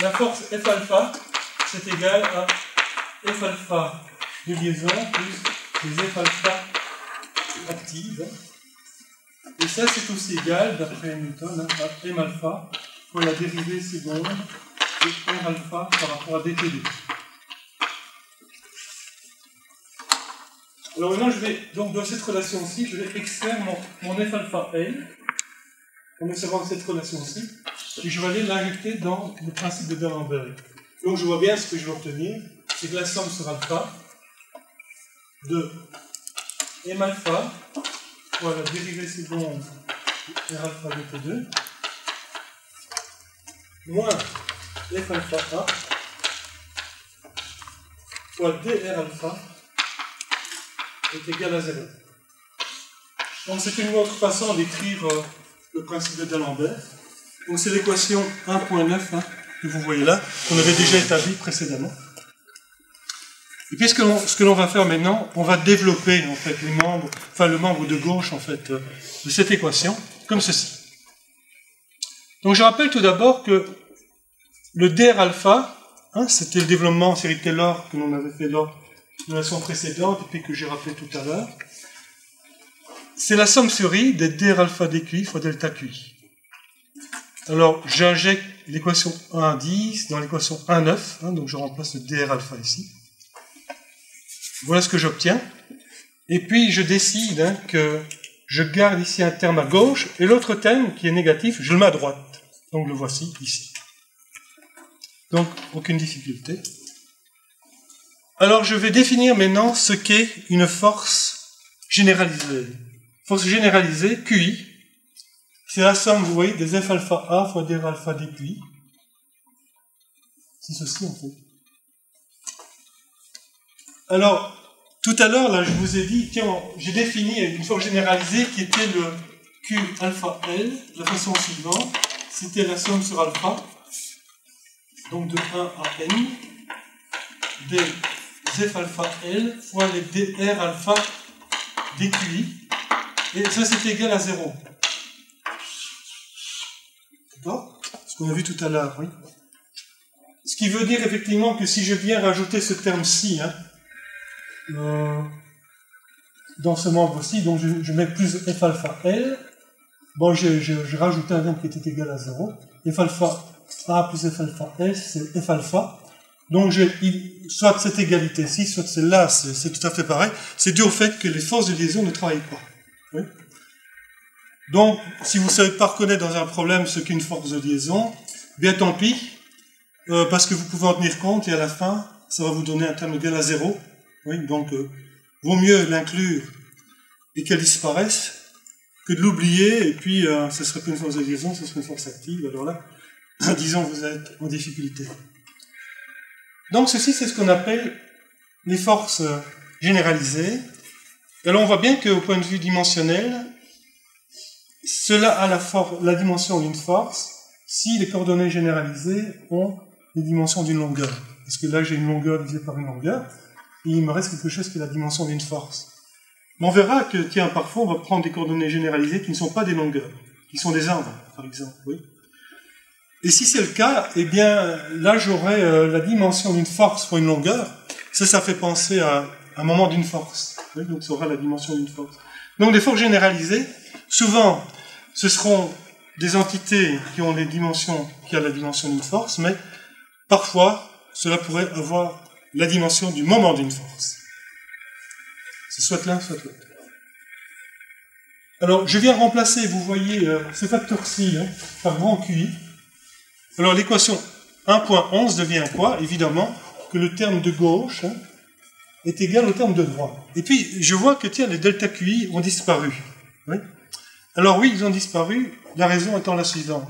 la force F alpha, c'est égal à F alpha de liaison plus les F alpha actives. Et ça, c'est aussi égal, d'après Newton, hein, à M alpha. Pour la dérivée seconde de R alpha par rapport à D T D. Alors maintenant, je vais, donc dans cette relation-ci, je vais extraire mon, mon F alpha L, pour me savoir cette relation-ci, et je vais aller l'injecter dans le principe de D'Alembert. Donc je vois bien ce que je vais obtenir, c'est que la somme sur alpha de M alpha pour la dérivée seconde de R alpha D T deux moins f alpha A fois dr alpha est égal à zéro. Donc c'est une autre façon d'écrire euh, le principe de D'Alembert. Donc c'est l'équation un point neuf hein, que vous voyez là, qu'on avait déjà établie précédemment. Et puis ce que l'on va faire maintenant, on va développer en fait les membres, enfin le membre de gauche en fait euh, de cette équation, comme ceci. Donc je rappelle tout d'abord que le dr alpha, hein, c'était le développement en série Taylor que l'on avait fait dans la leçon précédente et puis que j'ai rappelé tout à l'heure. C'est la somme série des dr alpha dqi fois delta qi. Alors j'injecte l'équation un dix dans l'équation un neuf, hein, donc je remplace le dr alpha ici. Voilà ce que j'obtiens. Et puis je décide hein, que je garde ici un terme à gauche et l'autre terme qui est négatif, je le mets à droite. Donc le voici ici. Donc aucune difficulté. Alors je vais définir maintenant ce qu'est une force généralisée. Force généralisée, Q I, c'est la somme, vous voyez, des F alpha A fois dr alpha dqi. C'est ceci en fait. Alors, tout à l'heure, là, je vous ai dit, tiens, j'ai défini une force généralisée qui était le Q alpha L, de la façon suivante, c'était la somme sur alpha, donc de un à n, des F alpha L fois les dr alpha dqi, et ça c'est égal à zéro. D'accord? Ce qu'on a vu tout à l'heure, oui. Ce qui veut dire effectivement que si je viens rajouter ce terme-ci, hein, Euh, dans ce membre aussi, donc je, je mets plus f alpha L. Bon, je, je, je rajoute un terme qui était égal à zéro. F alpha A plus f alpha L, c'est f alpha. Donc, je, il, soit cette égalité-ci, soit celle-là, c'est tout à fait pareil. C'est dû au fait que les forces de liaison ne travaillent pas. Oui. Donc, si vous ne savez pas reconnaître dans un problème ce qu'est une force de liaison, bien tant pis, euh, parce que vous pouvez en tenir compte et à la fin, ça va vous donner un terme égal à zéro. Oui, donc, euh, vaut mieux l'inclure et qu'elle disparaisse que de l'oublier, et puis euh, ce ne serait plus une force de liaison, ce serait une force active. Alors là, disons, vous êtes en difficulté. Donc, ceci, c'est ce qu'on appelle les forces euh, généralisées. Alors, on voit bien qu'au point de vue dimensionnel, cela a la, la dimension d'une force si les coordonnées généralisées ont les dimensions d'une longueur. Parce que là, j'ai une longueur divisée par une longueur. Et il me reste quelque chose qui est la dimension d'une force. Mais on verra que, tiens, parfois, on va prendre des coordonnées généralisées qui ne sont pas des longueurs, qui sont des angles, par exemple. Oui. Et si c'est le cas, eh bien, là, j'aurai euh, la dimension d'une force pour une longueur. Ça, ça fait penser à un moment d'une force. Oui, donc, ça aura la dimension d'une force. Donc, des forces généralisées, souvent, ce seront des entités qui ont les dimensions, qui ont la dimension d'une force, mais parfois, cela pourrait avoir la dimension du moment d'une force. C'est soit l'un, soit l'autre. Alors, je viens remplacer, vous voyez, euh, ce facteur-ci hein, par grand Q I. Alors, l'équation un point onze devient quoi? Évidemment, que le terme de gauche hein, est égal au terme de droite. Et puis, je vois que, tiens, les delta Q I ont disparu. Oui. Alors, oui, ils ont disparu, la raison étant la suivante.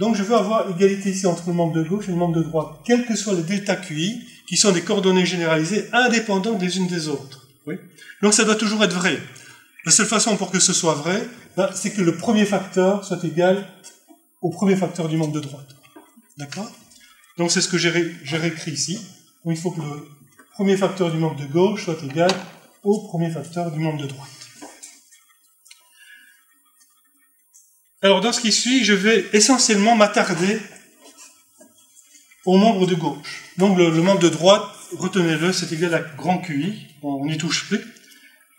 Donc je veux avoir égalité ici entre le membre de gauche et le membre de droite, quels que soient les delta Q I, qui sont des coordonnées généralisées indépendantes les unes des autres. Oui. Donc ça doit toujours être vrai. La seule façon pour que ce soit vrai, ben, c'est que le premier facteur soit égal au premier facteur du membre de droite. D'accord? Donc c'est ce que j'ai ré réécrit ici. Donc, il faut que le premier facteur du membre de gauche soit égal au premier facteur du membre de droite. Alors, dans ce qui suit, je vais essentiellement m'attarder au membre de gauche. Donc, le, le membre de droite, retenez-le, c'est égal à grand Q I, on n'y touche plus.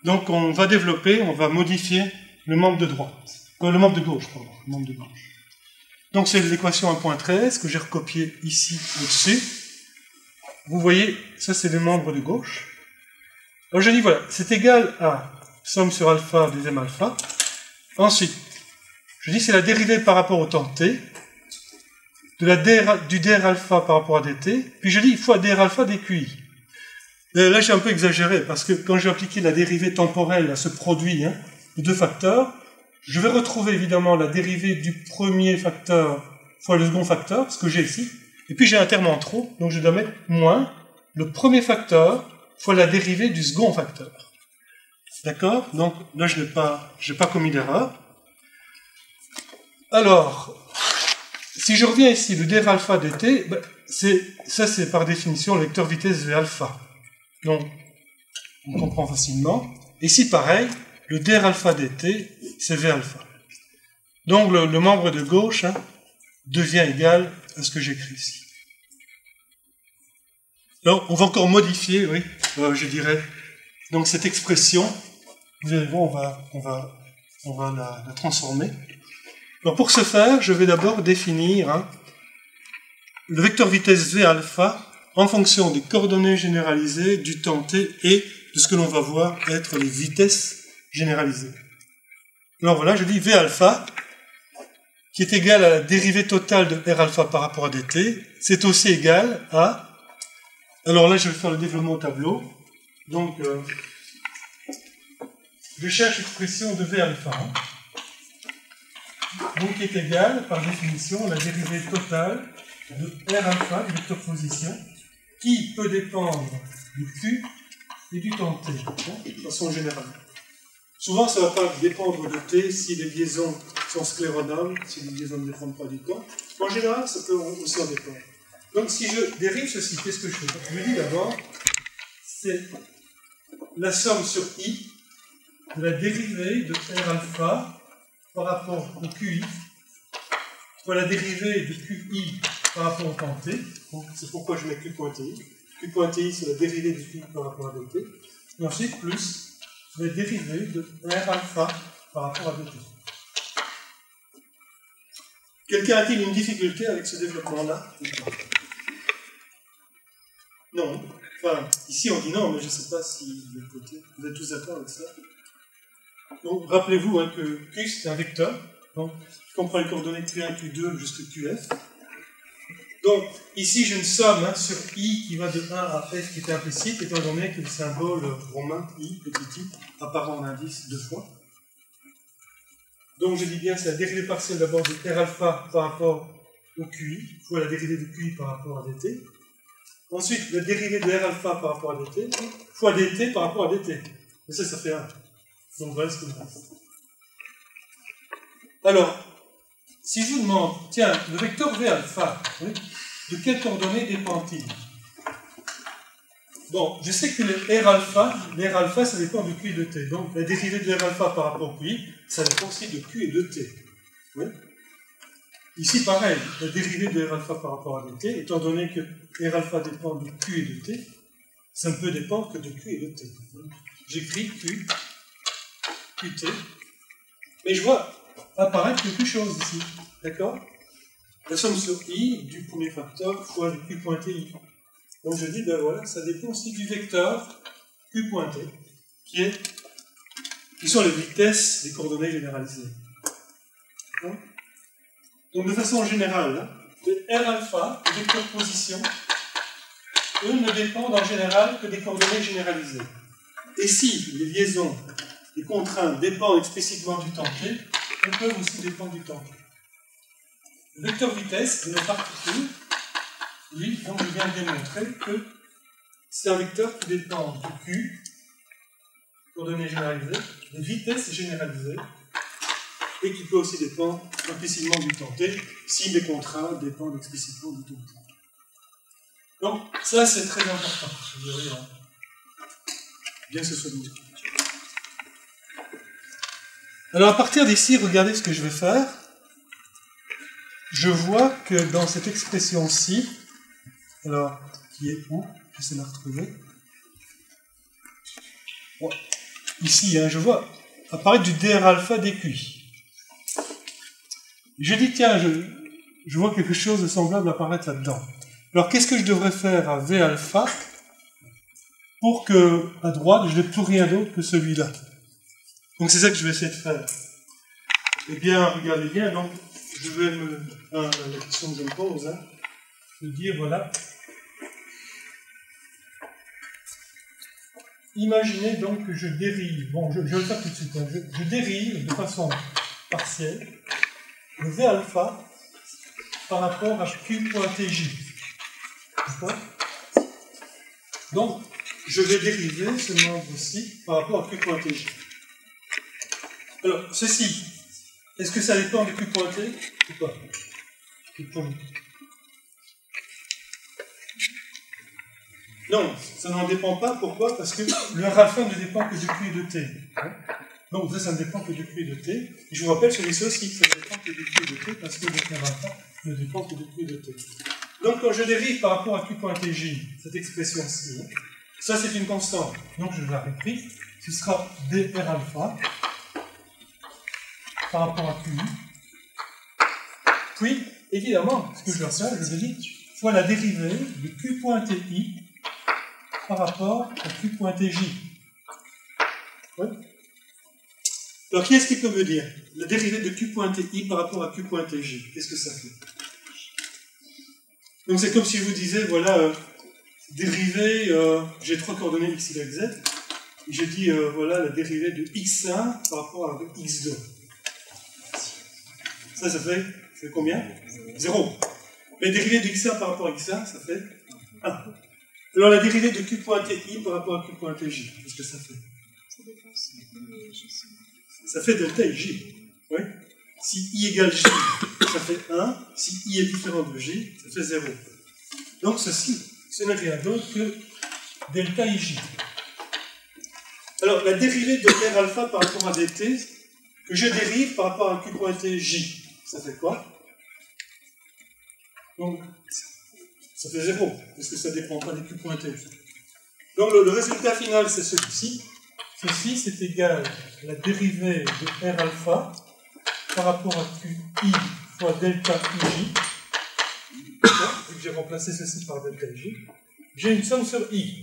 Donc, on va développer, on va modifier le membre de droite. Euh, le membre de gauche, pardon, le membre de gauche. Donc, c'est l'équation un point treize que j'ai recopiée ici au-dessus. Vous voyez, ça, c'est le membre de gauche. Alors, je dis, voilà, c'est égal à somme sur alpha des m alpha. Ensuite, je dis c'est la dérivée par rapport au temps t, de la dr, du dr alpha par rapport à dt, puis je dis fois dr alpha dqi. Et là j'ai un peu exagéré, parce que quand j'ai appliqué la dérivée temporelle à ce produit, hein, de deux facteurs, je vais retrouver évidemment la dérivée du premier facteur fois le second facteur, ce que j'ai ici, et puis j'ai un terme en trop, donc je dois mettre moins le premier facteur fois la dérivée du second facteur. D'accord? Donc là, je n'ai pas, j'ai pas commis d'erreur. Alors, si je reviens ici, le d alpha dt, ben, ça c'est par définition le vecteur vitesse v alpha. Donc, on comprend facilement. Ici, pareil, le d alpha dt, c'est v alpha. Donc le, le membre de gauche hein, devient égal à ce que j'écris ici. Alors, on va encore modifier, oui, euh, je dirais. Donc cette expression, vous verrez, on va, on va, on va la, la transformer. Alors pour ce faire, je vais d'abord définir hein, le vecteur vitesse v alpha en fonction des coordonnées généralisées, du temps t et de ce que l'on va voir être les vitesses généralisées. Alors voilà, je dis v alpha, qui est égal à la dérivée totale de r alpha par rapport à dt, c'est aussi égal à... Alors là, je vais faire le développement au tableau. Donc, euh, je cherche l'expression de v alpha. Hein. Donc qui est égal, par définition, la dérivée totale de R alpha, du vecteur position, qui peut dépendre du Q et du temps T, de façon générale. Souvent, ça ne va pas dépendre de T si les liaisons sont scléronables, si les liaisons ne dépendent pas du temps. En général, ça peut aussi en dépendre. Donc si je dérive ceci, qu'est-ce que je fais? Je me dis d'abord, c'est la somme sur I de la dérivée de R alpha par rapport au Q I, pour la dérivée de Q I par rapport au temps T, c'est pourquoi je mets Q point T I. Q point T I, c'est la dérivée de Q par rapport à dt, et ensuite plus la dérivée de R alpha par rapport à dt. Quelqu'un a-t-il une difficulté avec ce développement-là? Non. Enfin, ici on dit non, mais je ne sais pas si de l'autre côté, vous êtes tous d'accord avec ça? Donc, rappelez-vous hein, que Q, c'est un vecteur. Donc, je comprends les coordonnées Q un, Q deux, jusqu'à Q F. Donc, ici, j'ai une somme hein, sur I qui va de un à F, qui est implicite, étant donné que le symbole romain I, petit i, apparaît en indice deux fois. Donc, je dis bien, c'est la dérivée partielle d'abord de R alpha par rapport au Q I, fois la dérivée de Q I par rapport à dt. Ensuite, la dérivée de R alpha par rapport à dt, fois dt par rapport à dt. Et ça, ça fait un. Donc voilà ce que nous avons. Alors, si je vous demande, tiens, le vecteur V alpha, oui, de quelles coordonnées dépend-il? Bon, je sais que le R alpha, l'R alpha, ça dépend du Q et de T. Donc la dérivée de R alpha par rapport au Q I, ça dépend aussi de Q et de T. Oui. Ici, pareil, la dérivée de R alpha par rapport à dt, étant donné que R alpha dépend de Q et de T, ça ne peut dépendre que de Q et de T. J'écris Q. Qt, mais je vois apparaître quelque chose ici, d'accord? La somme sur i du premier facteur fois le q point ti. Donc je dis, ben voilà, ça dépend aussi du vecteur q point t, qui, est, qui sont les vitesses des coordonnées généralisées. Donc de façon générale, de r alpha, le vecteur position, eux ne dépendent en général que des coordonnées généralisées. Et si les liaisons les contraintes dépendent explicitement du temps t, elles peuvent aussi dépendre du temps t. Le vecteur vitesse de la particule, lui, donc je viens de démontrer que c'est un vecteur qui dépend du Q, coordonnées généralisées, des vitesses généralisées, et qui peut aussi dépendre implicitement du temps t, si les contraintes dépendent explicitement du temps t. Donc, ça c'est très important, je dirais, hein. Bien que ce soit dit. Alors à partir d'ici, regardez ce que je vais faire. Je vois que dans cette expression-ci, alors qui est où? Je vais la retrouver. Bon, ici, hein, je vois apparaître du dr alpha dqi. Je dis tiens, je, je vois quelque chose de semblable apparaître là-dedans. Alors qu'est-ce que je devrais faire à v alpha pour que à droite je n'ai plus rien d'autre que celui-là? Donc c'est ça que je vais essayer de faire. Eh bien, regardez bien, donc je vais me... Enfin, la question que je me pose, hein, je vais dire, voilà. Imaginez donc que je dérive, bon, je, je vais le faire tout de suite, hein, je, je dérive de façon partielle le V alpha par rapport à Q point T J. D'accord ? Donc, je vais dériver ce nombre-ci par rapport à Q point T J. Alors, ceci, est-ce que ça dépend de Q point T ou pas ? Non, ça n'en dépend pas. Pourquoi ? Parce que le rafin ne dépend que du Q et de T. Donc, ça, ça ne dépend que du Q et de T. Et je vous rappelle, celui-ci aussi, ça ne dépend que du Q et de T, parce que le rafin ne dépend que du Q et de T. Donc, quand je dérive par rapport à Q point T J, cette expression-ci, ça, c'est une constante. Donc, je la réécris. Ce sera dr alpha par rapport à Q. Puis, évidemment, ce que je retiens, je vous ai dit, fois la dérivée de Q point T I par rapport à Q point T J. Ouais. Alors, qu'est-ce qui peut me dire la dérivée de Q point T I par rapport à Q point T J? Qu'est-ce que ça fait? Donc, c'est comme si je vous disais, voilà, euh, dérivée, euh, j'ai trois coordonnées x, y, z, et je dis, euh, voilà, la dérivée de x un par rapport à x deux. Ça, ça fait... Ça fait combien? zéro. La dérivée de x un par rapport à x un, ça fait un. Alors la dérivée de Q point T I par rapport à Q point T J, qu'est-ce que ça fait? Ça fait delta et j. Oui. Si i égale j, ça fait un. Si i est différent de j, ça fait zéro. Donc ceci, ce n'est rien d'autre que delta et j. Alors la dérivée de r alpha par rapport à dt, que je dérive par rapport à Q point T J, ça fait quoi? Donc, ça fait zéro, parce que ça ne dépend pas des Q point T. Donc, le, le résultat final, c'est celui-ci. Ceci, c'est égal à la dérivée de R alpha par rapport à Q I fois delta I J. Vu que j'ai remplacé ceci par delta I J, j'ai une somme sur I.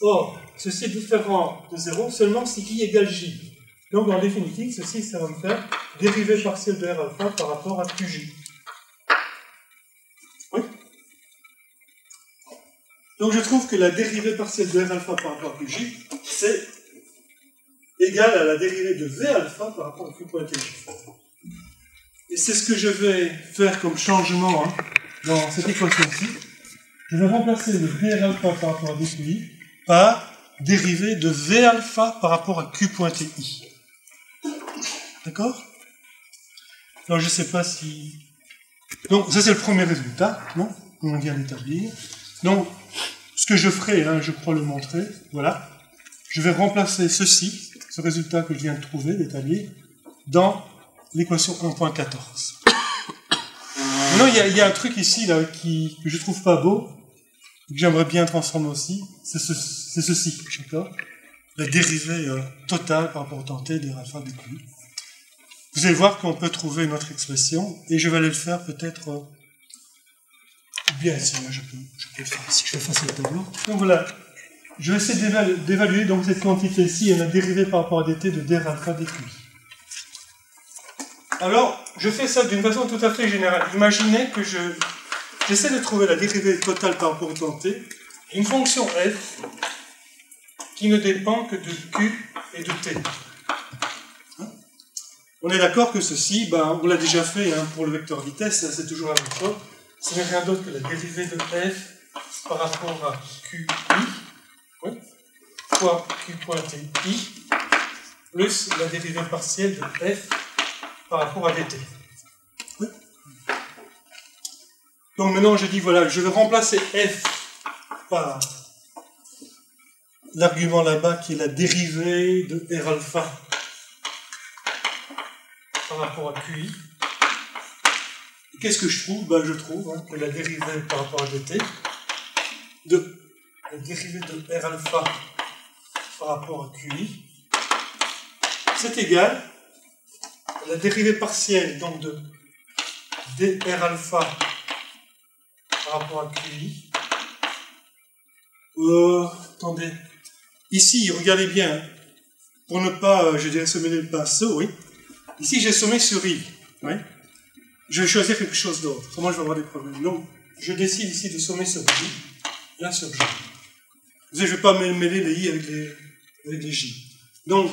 Or, ceci est différent de zéro seulement si I égale J. Donc, en définitive, ceci, ça va me faire dérivée partielle de R alpha par rapport à Q J. Oui. Donc, je trouve que la dérivée partielle de R alpha par rapport à Q J, c'est égal à la dérivée de V alpha par rapport à Q point T J. Et c'est ce que je vais faire comme changement hein, dans cette équation-ci. Je vais remplacer le V R alpha par rapport à D Q I par dérivée de V alpha par rapport à Q point T I. D'accord? Alors, je ne sais pas si... Donc, ça, c'est le premier résultat, non? On vient d'établir. Donc, ce que je ferai, hein, je crois le montrer, voilà. Je vais remplacer ceci, ce résultat que je viens de trouver, d'établir, dans l'équation un point quatorze. Maintenant, il y a, y a un truc ici, là, qui, que je ne trouve pas beau, et que j'aimerais bien transformer aussi, c'est ce, ceci, d'accord? La dérivée euh, totale par rapport au temps t des rafins des coups. Vous allez voir qu'on peut trouver une autre expression, et je vais aller le faire peut-être euh, bien ici, je peux, je peux le faire ici, je vais effacer le tableau. Donc voilà, je vais essayer d'évaluer donc cette quantité-ci, elle a dérivé par rapport à dt de d alpha dq. Alors, je fais ça d'une façon tout à fait générale. Imaginez que je j'essaie de trouver la dérivée totale par rapport au temps t d'une fonction f qui ne dépend que de q et de t. On est d'accord que ceci, ben, on l'a déjà fait hein, pour le vecteur vitesse, hein, c'est toujours la même chose. Ce n'est rien d'autre que la dérivée de f par rapport à qi, oui, fois q point ti, plus la dérivée partielle de f par rapport à dt. Oui. Donc maintenant, je dis, voilà, je vais remplacer f par l'argument là-bas qui est la dérivée de r alpha par rapport à Q I. Qu'est-ce que je trouve? Ben, je trouve hein, que la dérivée par rapport à dt, de la dérivée de R alpha par rapport à Q I, c'est égal à la dérivée partielle donc de dr alpha par rapport à Q I. Euh, attendez, ici, regardez bien, pour ne pas, euh, je dirais, se mêler le pinceau, oui. Ici, j'ai sommé sur i. Oui. Je vais choisir quelque chose d'autre. Autrement, je vais avoir des problèmes. Donc, je décide ici de sommer sur i, là sur j. Vous savez, je ne vais pas mêler les i avec les, avec les j. Donc,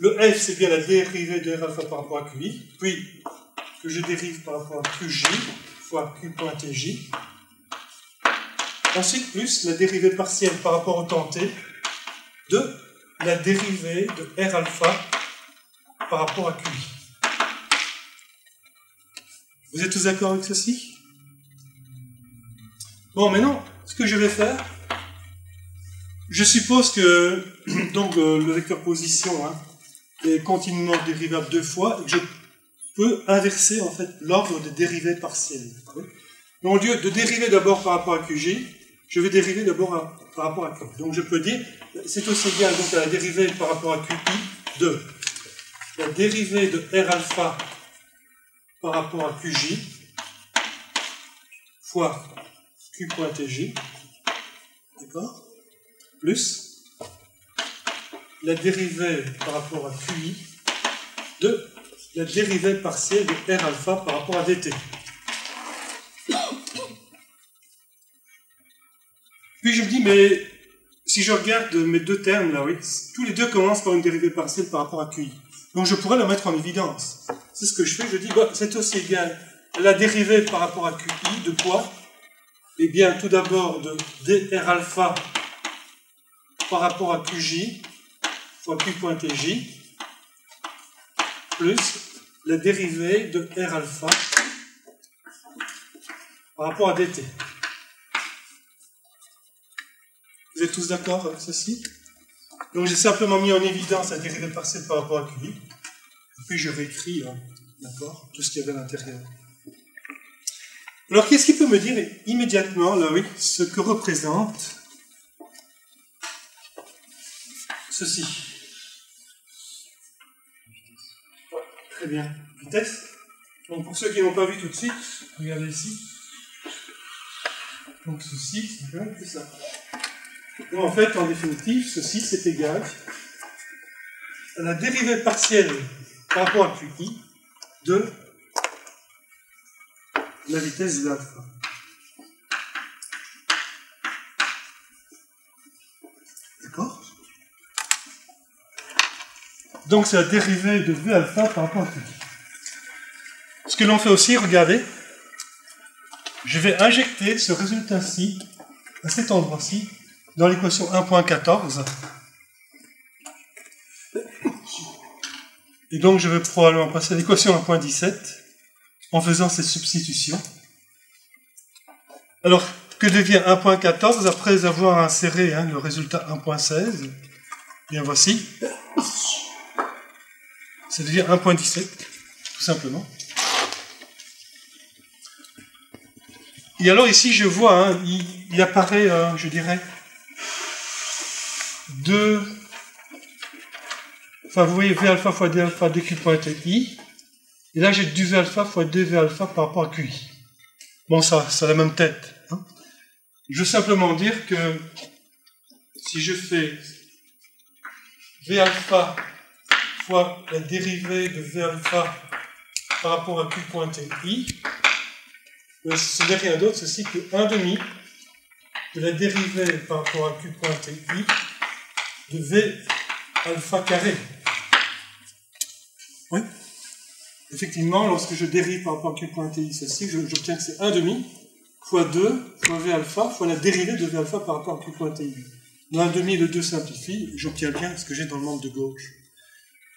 le f, c'est bien la dérivée de r alpha par rapport à qi. Puis, que je dérive par rapport à Q J fois Q point T J. Ensuite, plus la dérivée partielle par rapport au temps T de la dérivée de R alpha par rapport à Q I. Vous êtes tous d'accord avec ceci? Bon, maintenant, ce que je vais faire, je suppose que donc, le vecteur position hein, est continuellement dérivable deux fois et que je peux inverser en fait, l'ordre des dérivées partielles. Donc, au lieu de dériver d'abord par rapport à Q J, je vais dériver d'abord par rapport à Q I. Donc je peux dire, c'est aussi égal donc, à la dérivée par rapport à Q I de la dérivée de R alpha par rapport à Q J fois Q point T J, d'accord, plus la dérivée par rapport à Q I de la dérivée partielle de R alpha par rapport à dt. Puis je me dis, mais si je regarde mes deux termes là, oui, tous les deux commencent par une dérivée partielle par rapport à Q I. Donc je pourrais la mettre en évidence. C'est ce que je fais, je dis, bah, c'est aussi égal à la dérivée par rapport à Q I de quoi? Eh bien, tout d'abord de dr alpha par rapport à Q J fois Q point T J plus la dérivée de R alpha par rapport à dt. Vous êtes tous d'accord avec ceci? Donc j'ai simplement mis en évidence la dérivée partielle par rapport à Q I, puis je réécris hein, d'accord, tout ce qu'il y avait à l'intérieur. Alors qu'est-ce qui peut me dire immédiatement là, oui, ce que représente ceci? Très bien, vitesse. Donc pour ceux qui n'ont pas vu tout de suite, regardez ici. Donc ceci, c'est bien que ça. Donc en fait, en définitive, ceci c'est égal à la dérivée partielle par rapport à Q I de la vitesse d'alpha. D'accord? Donc c'est la dérivée de V alpha par rapport à Q I. Ce que l'on fait aussi, regardez, je vais injecter ce résultat-ci à cet endroit-ci dans l'équation un point quatorze. Et donc je vais probablement passer à l'équation un point dix-sept en faisant cette substitution. Alors, que devient un point quatorze après avoir inséré hein, le résultat un point seize? Bien voici. Ça devient un point dix-sept, tout simplement. Et alors ici, je vois, hein, il, il apparaît, euh, je dirais, deux... Enfin, vous voyez V alpha fois D alpha dq point T I. Et là, j'ai du V alpha fois dV alpha par rapport à Q I. Bon, ça, ça a la même tête. Hein. Je veux simplement dire que si je fais V alpha fois la dérivée de V alpha par rapport à Q point T I, ce n'est rien d'autre, ceci que un demi de la dérivée par rapport à Q point T I de V alpha carré. Oui. Effectivement, lorsque je dérive par rapport à Q point T I, ceci, j'obtiens que c'est un demi fois deux fois V alpha fois la dérivée de V alpha par rapport à Q point T I. un demi et le deux simplifient, j'obtiens bien ce que j'ai dans le membre de gauche.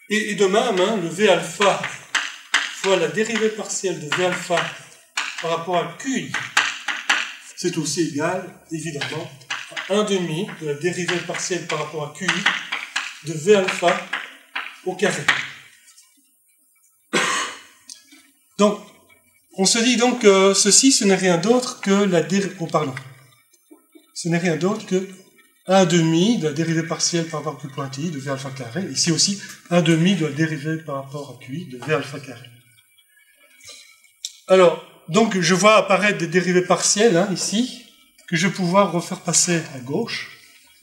Et, et de même, hein, le V alpha fois la dérivée partielle de V alpha par rapport à Q I, c'est aussi égal, évidemment, à un demi de la dérivée partielle par rapport à Q I de V alpha au carré. Donc, on se dit donc que ceci, ce n'est rien d'autre que la dérivée... Oh, pardon. Ce n'est rien d'autre que un demi de la dérivée partielle par rapport à Q point T I de V alpha carré. Ici aussi, un demi de la dérivée par rapport à Q I de V alpha carré. Alors, donc, je vois apparaître des dérivées partielles, hein, ici, que je vais pouvoir refaire passer à gauche.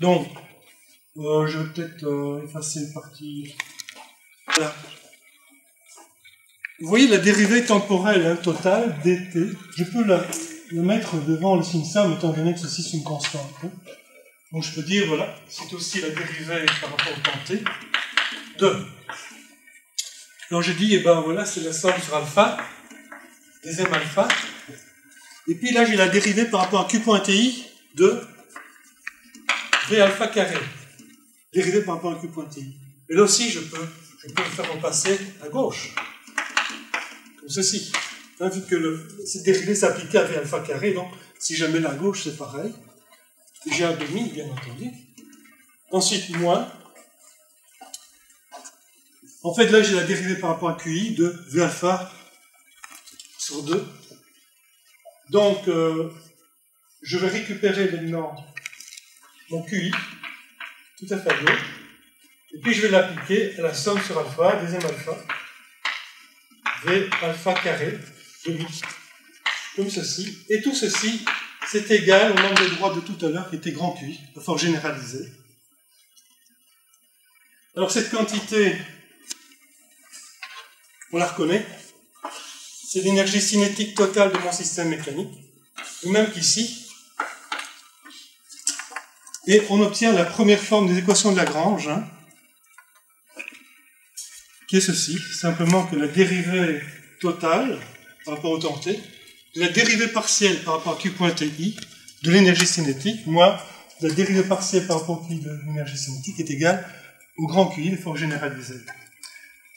Donc, euh, je vais peut-être euh, effacer une partie... Voilà. Vous voyez la dérivée temporelle hein, totale dt, je peux la, la mettre devant le signe sam étant donné que ceci c'est une constante. Hein. Donc je peux dire, voilà, c'est aussi la dérivée par rapport au temps t de. Alors je dis, et eh ben voilà, c'est la somme sur alpha deuxième alpha. Et puis là, j'ai la dérivée par rapport à Q point Ti de V alpha carré. Dérivée par rapport à Q point Ti. Et là aussi, je peux, je peux le faire repasser à gauche. Comme ceci. Hein, vu que le, cette dérivée s'appliquait à V alpha carré, donc si je mets la gauche, c'est pareil. J'ai un demi, bien entendu. Ensuite, moins. En fait, là, j'ai la dérivée par rapport à Q I de V alpha sur deux. Donc, euh, je vais récupérer maintenant mon Q I, tout à fait à gauche, et puis je vais l'appliquer à la somme sur alpha, deuxième alpha, V alpha carré, demi, comme ceci. Et tout ceci, c'est égal au nombre de droites de tout à l'heure qui était grand Q I, de forme généralisée. Alors, cette quantité, on la reconnaît. C'est l'énergie cinétique totale de mon système mécanique, le même qu'ici. Et on obtient la première forme des équations de Lagrange, hein, qui est ceci, simplement que la dérivée totale par rapport au temps t, la dérivée partielle par rapport à Q point Ti de l'énergie cinétique, moins la dérivée partielle par rapport à Q de l'énergie cinétique est égale au grand Q I, de forme généralisée.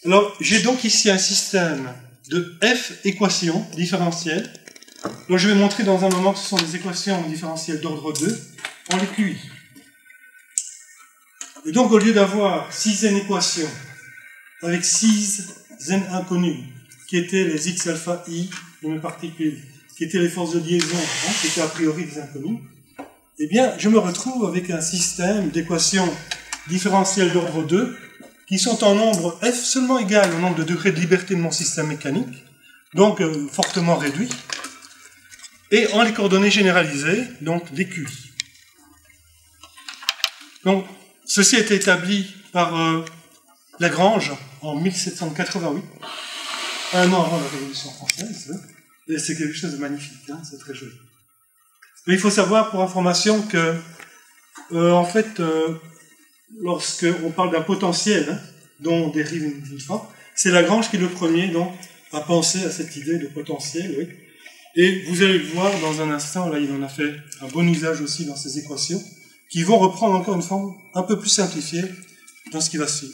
Alors, j'ai donc ici un système de F équations différentielles. Donc, je vais montrer dans un moment que ce sont des équations différentielles d'ordre deux en les Q I. Et donc, au lieu d'avoir six n équations avec six n inconnues, qui étaient les x alpha i de mes particules, qui étaient les forces de liaison, hein, qui étaient a priori des inconnues, eh bien, je me retrouve avec un système d'équations différentielles d'ordre deux, qui sont en nombre f seulement égal au nombre de degrés de liberté de mon système mécanique, donc euh, fortement réduit, et en les coordonnées généralisées, donc des Q I. Donc, ceci a été établi par euh, Lagrange en mille sept cent quatre-vingt-huit, un an avant la Révolution française, et c'est quelque chose de magnifique, hein, c'est très joli. Mais il faut savoir, pour information, que, euh, en fait, euh, lorsqu'on parle d'un potentiel hein, dont on dérive une, une forme, c'est Lagrange qui est le premier donc, à penser à cette idée de potentiel. Oui. Et vous allez le voir dans un instant, là il en a fait un bon usage aussi dans ces équations, qui vont reprendre encore une forme un peu plus simplifiée dans ce qui va suivre.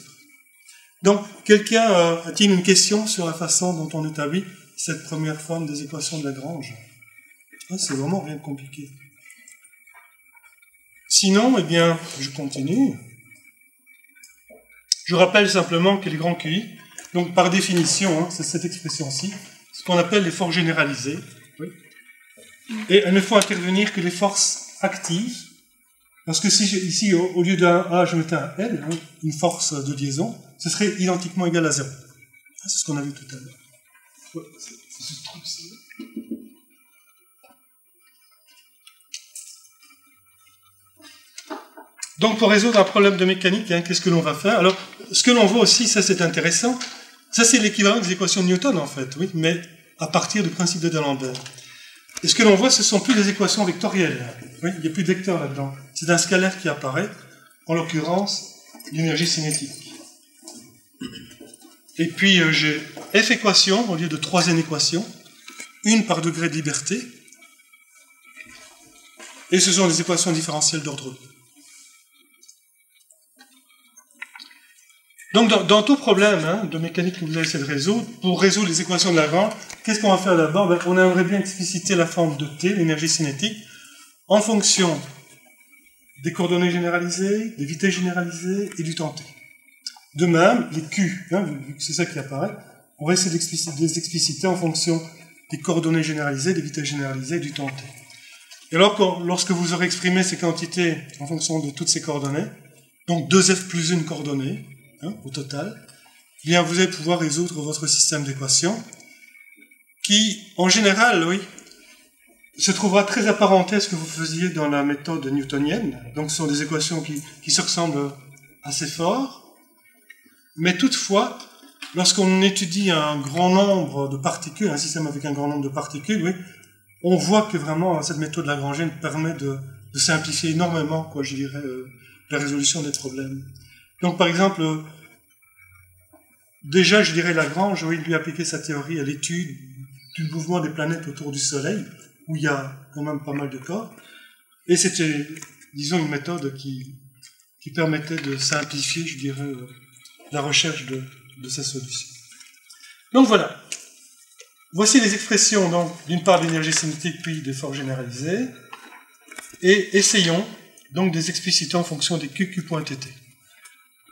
Donc, quelqu'un euh, a-t-il une question sur la façon dont on établit cette première forme des équations de Lagrange? Ah, c'est vraiment rien de compliqué. Sinon, eh bien, je continue. Je rappelle simplement que les grands Q I, donc par définition, hein, c'est cette expression-ci, ce qu'on appelle les forces généralisées. Oui. Et elles ne font intervenir que les forces actives. Parce que si ici, au, au lieu d'un A, je mettais un L, hein, une force de liaison, ce serait identiquement égal à zéro. C'est ce qu'on a vu tout à l'heure. Ouais, c'est ce truc-ci. Donc, pour résoudre un problème de mécanique, hein, qu'est-ce que l'on va faire? Alors, ce que l'on voit aussi, ça c'est intéressant, ça c'est l'équivalent des équations de Newton, en fait, oui, mais à partir du principe de D'Alembert. Et ce que l'on voit, ce ne sont plus des équations vectorielles. Oui, il n'y a plus de vecteur là-dedans. C'est un scalaire qui apparaît, en l'occurrence, l'énergie cinétique. Et puis, euh, j'ai F équations, au lieu de trois n équations, une par degré de liberté, et ce sont des équations différentielles d'ordre deux. Donc, dans, dans tout problème hein, de mécanique que vous allez essayer de résoudre, pour résoudre les équations de Lagrange, qu'est-ce qu'on va faire d'abord? Ben, on aimerait bien expliciter la forme de T, l'énergie cinétique, en fonction des coordonnées généralisées, des vitesses généralisées et du temps T. De même, les Q, hein, vu que c'est ça qui apparaît, on va essayer de les expliciter en fonction des coordonnées généralisées, des vitesses généralisées et du temps T. Et alors, quand, lorsque vous aurez exprimé ces quantités en fonction de toutes ces coordonnées, donc deux F plus une coordonnée, au total, eh bien vous allez pouvoir résoudre votre système d'équations qui, en général, oui, se trouvera très apparenté à ce que vous faisiez dans la méthode newtonienne. Donc, ce sont des équations qui, qui se ressemblent assez fort. Mais toutefois, lorsqu'on étudie un grand nombre de particules, un système avec un grand nombre de particules, oui, on voit que vraiment cette méthode lagrangienne permet de, de simplifier énormément, quoi, je dirais, euh, la résolution des problèmes. Donc, par exemple, déjà, je dirais Lagrange, oui, lui appliquer sa théorie à l'étude du mouvement des planètes autour du Soleil, où il y a quand même pas mal de corps. Et c'était, disons, une méthode qui, qui permettait de simplifier, je dirais, euh, la recherche de, de sa solution. Donc voilà. Voici les expressions, donc, d'une part, d'énergie cinétique, puis d'effort généralisé. Et essayons, donc, des expliciter en fonction des Q Q point T T.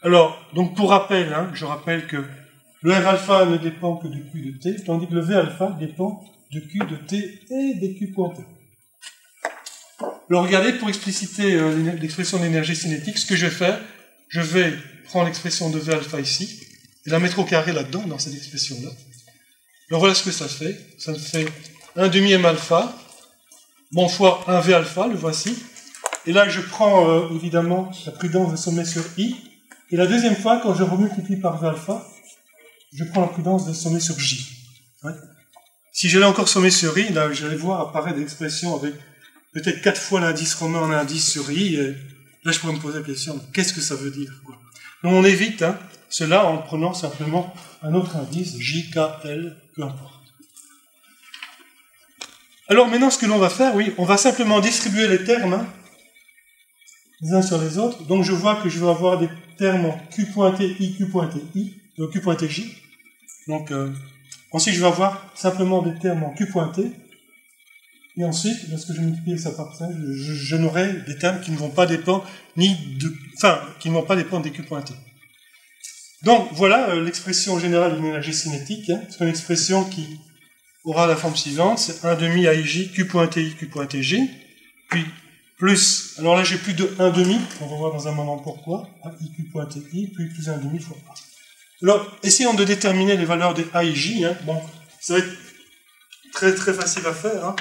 Alors, donc, pour rappel, hein, je rappelle que le R alpha ne dépend que de Q de T, tandis que le V alpha dépend de Q de T et des Q point T. Alors regardez, pour expliciter euh, l'expression d'énergie cinétique, ce que je vais faire, je vais prendre l'expression de V alpha ici, et la mettre au carré là-dedans, dans cette expression-là. Alors voilà ce que ça fait. Ça me fait un demi M alpha, mon fois un V alpha, le voici. Et là, je prends euh, évidemment la prudence de sommet sur I, et la deuxième fois, quand je remultiplie par V alpha, je prends la prudence de sommet sur J. Ouais. Si j'allais encore sommer sur I, là, j'allais voir apparaître des expressions avec peut-être quatre fois l'indice romain en indice sur I. Et là, je pourrais me poser la question, qu'est-ce que ça veut dire, quoi? Donc, on évite hein, cela en prenant simplement un autre indice, J, K, L, peu importe. Alors maintenant, ce que l'on va faire, oui, on va simplement distribuer les termes hein, les uns sur les autres. Donc, je vois que je vais avoir des termes en Q.T, I, Q.T, I. Q.T J. Donc, euh, ensuite, je vais avoir simplement des termes en Q.T. Et ensuite, lorsque je multiplie ça par ça, je, je n'aurai des termes qui ne vont pas dépendre ni de, enfin, qui ne vont pas dépendre des Q.T. Donc, voilà euh, l'expression générale d'une énergie cinétique. Hein. C'est une expression qui aura la forme suivante. C'est un demi A I J, Q.T I, Q.T J. Puis, plus. Alors là, j'ai plus de un demi. On va voir dans un moment pourquoi. I, Q.T I, puis plus un demi fois A. Alors, essayons de déterminer les valeurs des A et J. Hein. Bon, ça va être très très facile à faire. Hein.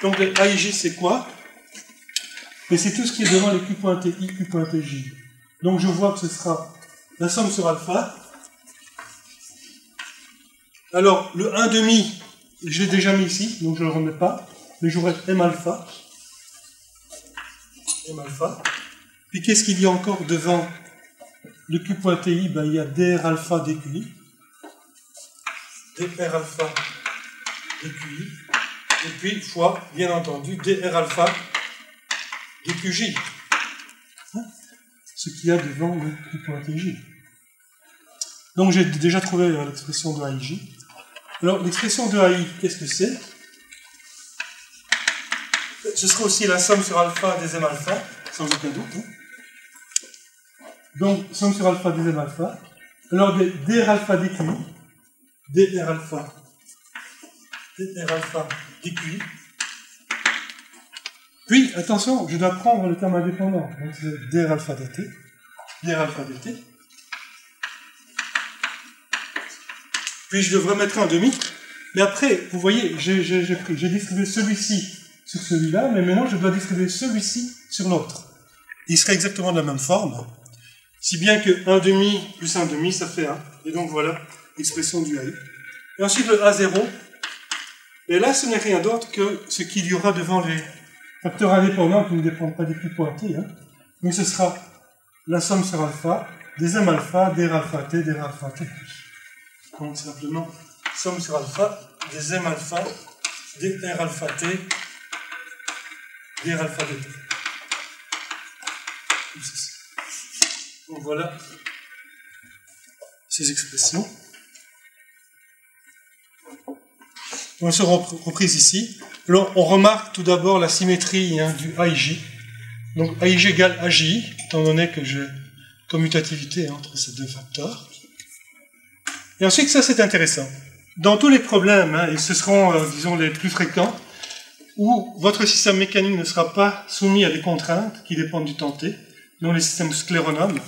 Donc, les A et J, c'est quoi? Mais c'est tout ce qui est devant les Q.T I, Q.T J. Donc, je vois que ce sera la somme sur alpha. Alors, le un demi, je l'ai déjà mis ici, donc je ne le remets pas. Mais j'aurai M alpha. M alpha. Puis, qu'est-ce qu'il y a encore devant le Q.T I? Ben, il y a dr alpha dqi, dr alpha dqi, et puis fois, bien entendu, dr alpha dqj, hein, ce qu'il y a devant le Q.T J. Donc j'ai déjà trouvé euh, l'expression de A I J. Alors l'expression de A I, qu'est-ce que c'est? Ce sera aussi la somme sur alpha des M alpha, sans aucun doute. Hein. Donc, somme sur alpha des M alpha. Alors, des dr alpha dqi, dr alpha, dr alpha dqi. Puis, attention, je dois prendre le terme indépendant. Donc, dr alpha dt, dr alpha dt. Puis, je devrais mettre un demi. Mais après, vous voyez, j'ai pris, j'ai distribué celui-ci sur celui-là, mais maintenant, je dois distribuer celui-ci sur l'autre. Il serait exactement de la même forme. Si bien que un demi plus un demi, ça fait un. Et donc voilà l'expression du A I. Et ensuite le A zéro. Et là, ce n'est rien d'autre que ce qu'il y aura devant les facteurs indépendants qui ne dépendent pas des Q.T. Hein. Mais ce sera la somme sur alpha des M alpha, dr alpha t, dr alpha t. Donc simplement somme sur alpha des M alpha, dr alpha t, dr alpha dt. Donc voilà ces expressions. Elles seront reprises ici. Alors, on remarque tout d'abord la symétrie hein, du A I J. Donc A I J égale A J I, étant donné que j'ai commutativité hein, entre ces deux facteurs. Et ensuite, ça c'est intéressant. Dans tous les problèmes, hein, et ce seront euh, disons les plus fréquents, où votre système mécanique ne sera pas soumis à des contraintes qui dépendent du temps T, dans les systèmes scléronomes,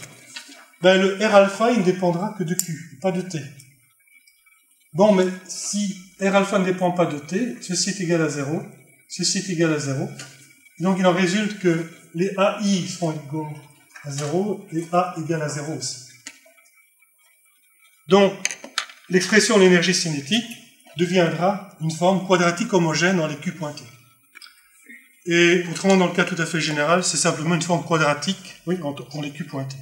ben le R alpha il ne dépendra que de Q, pas de T. Bon, mais si R alpha ne dépend pas de T, ceci est égal à zéro, ceci est égal à zéro. Donc il en résulte que les A I seront égaux à zéro et A égale à zéro aussi. Donc l'expression de l'énergie cinétique deviendra une forme quadratique homogène dans les Q pointés. Et autrement, dans le cas tout à fait général, c'est simplement une forme quadratique, oui, pour les Q pointés.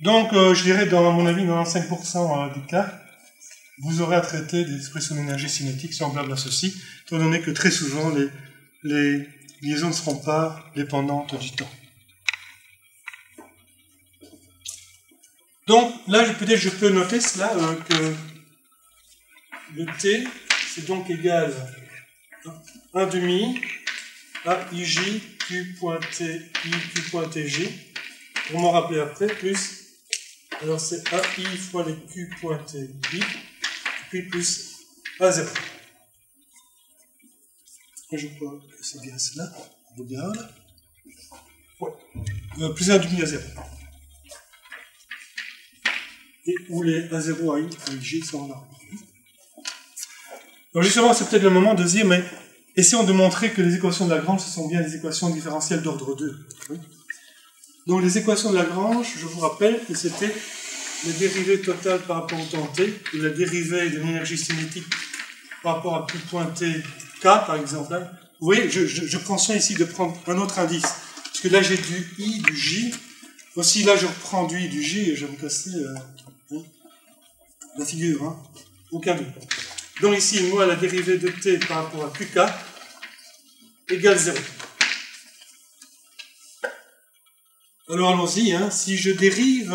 Donc, euh, je dirais, dans, à mon avis, dans cinq pour cent des cas, vous aurez à traiter des expressions d'énergie cinétique semblables à ceci, étant donné que très souvent les, les liaisons ne seront pas dépendantes du temps. Donc là, peut-être je peux noter cela, euh, que le T, c'est donc égal à un demi à I J Q point T, I Q point T J, pour m'en rappeler après, plus, alors c'est A I fois les Q point T I, puis plus A zéro. Et je crois que c'est bien cela, on regarde. Ouais, euh, plus un demi A zéro. Et où les A zéro, A I, A I J sont là. Donc justement, c'est peut-être le moment de dire, mais essayons de montrer que les équations de Lagrange, ce sont bien des équations différentielles d'ordre deux. Donc les équations de Lagrange, je vous rappelle que c'était la dérivée totale par rapport au temps t, ou la dérivée de l'énergie cinétique par rapport à Q point t, K par exemple. Vous voyez, je, je, je prends soin ici de prendre un autre indice, parce que là j'ai du I, du J, aussi là je reprends du I, du J, et je vais me casser euh, la figure, hein, au cas où. Donc ici, moi, la dérivée de t par rapport à qk égale zéro. Alors allons-y, hein. Si je dérive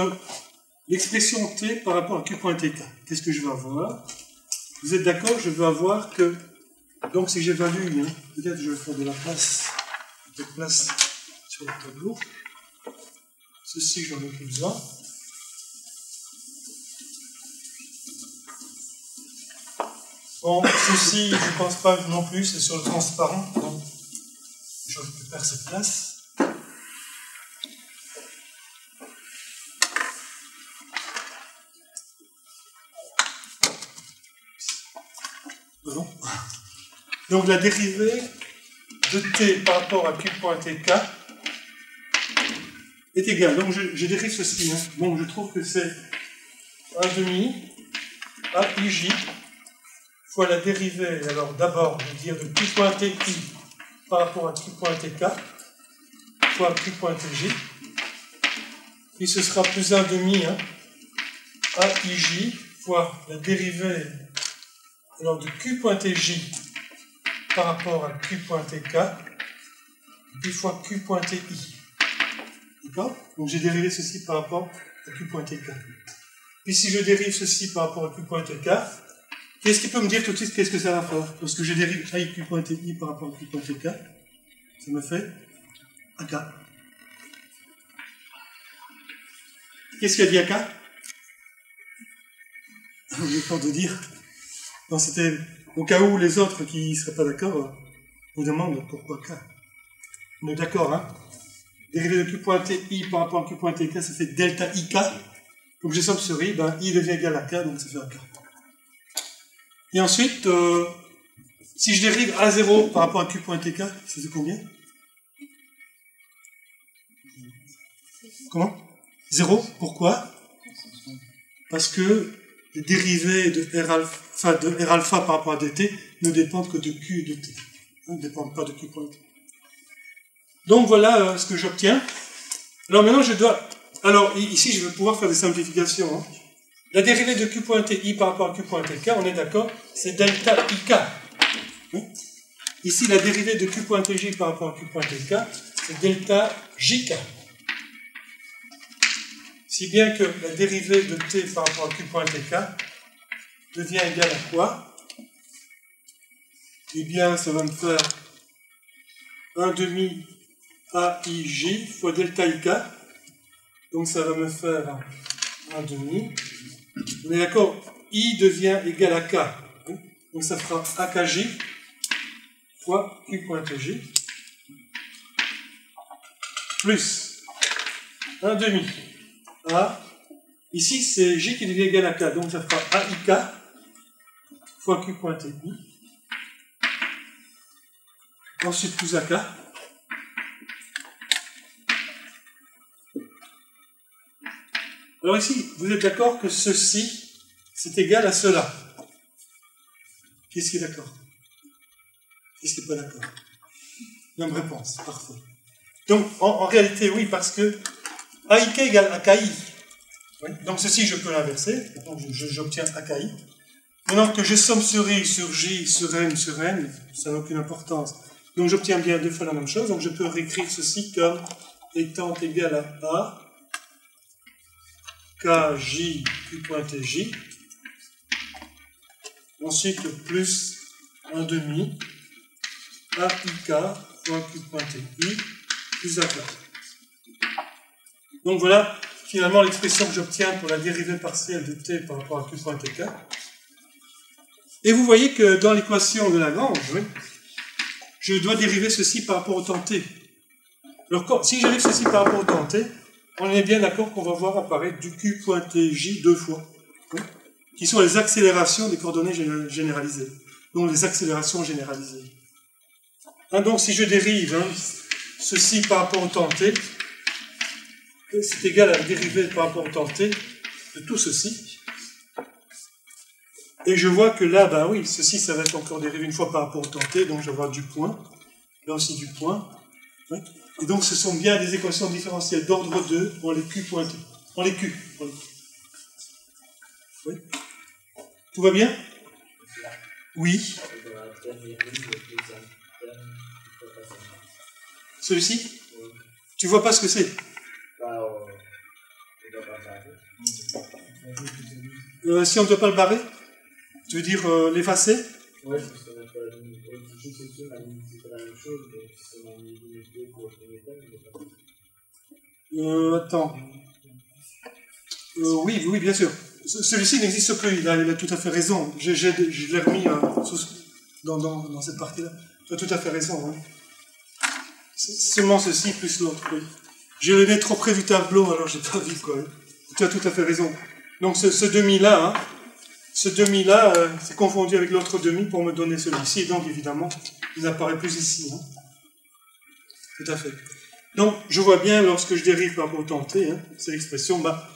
l'expression t par rapport à q point tk, qu'est-ce que je vais avoir? Vous êtes d'accord? Je vais avoir que, donc si j'évalue, hein, peut-être je vais faire de la place, de la place sur le tableau, ceci j'en ai plus besoin. Bon, ceci, je ne pense pas non plus, c'est sur le transparent, donc je récupère cette place. Bon. Donc la dérivée de t par rapport à q point tk est égale. Donc je, je dérive ceci, hein. Donc je trouve que c'est un demi à ij fois la dérivée, alors d'abord, je vais dire de q point ti par rapport à q point tk, fois q point tj, puis ce sera plus un demi, hein, à ij, fois la dérivée, alors de q point tj par rapport à q point tk, puis fois q point ti. D'accord? Donc j'ai dérivé ceci par rapport à q point tk. Puis si je dérive ceci par rapport à q point tk, qu'est-ce qui peut me dire tout de suite qu'est-ce que ça va faire? Parce que je dérive A I Q point T I par rapport à Q point T K, ça me fait A K. Qu'est-ce qu'il a dit A K? J'ai peur de dire. Non, c'était au cas où les autres qui ne seraient pas d'accord vous demandent pourquoi K. On est d'accord, hein? Dérivé de Q point T I par rapport à Q point T K, ça fait delta I K. Donc je somme sur I, ben I devient égal à K, donc ça fait A K. Et ensuite, euh, si je dérive A zéro par rapport à Q point T K, ça fait combien? Comment? Zéro. Pourquoi? Parce que les dérivées de R alpha, de R alpha par rapport à D T ne dépendent que de Q et de T. Elles ne dépendent pas de Q point T. Donc voilà euh, ce que j'obtiens. Alors maintenant je dois... Alors ici je vais pouvoir faire des simplifications, hein. La dérivée de q point ti par rapport à q point tk, on est d'accord, c'est delta ik. Ici, la dérivée de q point tj par rapport à q point tk, c'est delta jk. Si bien que la dérivée de t par rapport à q point tk devient égale à quoi? Eh bien, ça va me faire un demi aij fois delta ik. Donc ça va me faire un demi. On est d'accord, I devient égal à K. Donc ça fera A K J fois Q point J plus un demi A. Ici, c'est J qui devient égal à K. Donc ça fera A I K fois Q point T I. Ensuite, plus A K. Alors ici, vous êtes d'accord que ceci, c'est égal à cela. Qu'est-ce qui est d'accord? Qu'est-ce qui n'est pas d'accord? Même réponse, parfait. Donc, en, en réalité, oui, parce que A I K égale A K I. Oui. Donc ceci, je peux l'inverser. Donc j'obtiens A K I. Maintenant que je somme sur I, sur J, sur M, sur N, ça n'a aucune importance. Donc j'obtiens bien deux fois la même chose. Donc je peux réécrire ceci comme étant égal à A, K, J, Q pointe J. Ensuite, plus un demi, A, I, K, fois Q pointe I, plus A, K. Donc voilà, finalement, l'expression que j'obtiens pour la dérivée partielle de T par rapport à Q pointe K. Et vous voyez que dans l'équation de Lagrange, oui, je dois dériver ceci par rapport au temps T. Alors, si j'arrive ceci par rapport au temps T, on est bien d'accord qu'on va voir apparaître du Q pointé J deux fois, oui, qui sont les accélérations des coordonnées généralisées, donc les accélérations généralisées. Hein, donc, si je dérive hein, ceci par rapport au temps T, c'est égal à la dérivée par rapport au temps T de tout ceci. Et je vois que là, ben oui, ceci, ça va être encore dérivé une fois par rapport au temps T, donc je vais avoir du point, là aussi du point. Oui. Et donc, ce sont bien des équations différentielles d'ordre deux pour les Q pointés. Pour les Q. Pour les Q. Oui. Tout va bien? Oui. Celui-ci? Oui. Tu vois pas ce que c'est? Euh, si on ne doit pas le barrer? Tu veux dire euh, l'effacer? Oui, parce qu'on n'a pas la ligne de la même chose, donc si on a une ligne de pour le premier thème, on ne peut pas. Attends. Euh, oui, oui, bien sûr. Celui-ci n'existe plus, il a, il a tout à fait raison. Je, je, je l'ai remis euh, sous, dans, dans, dans cette partie-là. Tu as tout à fait raison. Hein. Seulement ceci plus l'autre. Oui. J'ai le nez trop près du tableau, alors j'ai pas vu quoi. Hein. Tu as tout à fait raison. Donc ce, ce demi-là, hein, ce demi-là, euh, c'est confondu avec l'autre demi pour me donner celui-ci, et donc évidemment, il apparaît plus ici. Hein. Tout à fait. Donc, je vois bien, lorsque je dérive par rapport au temps T, hein, c'est l'expression, bah,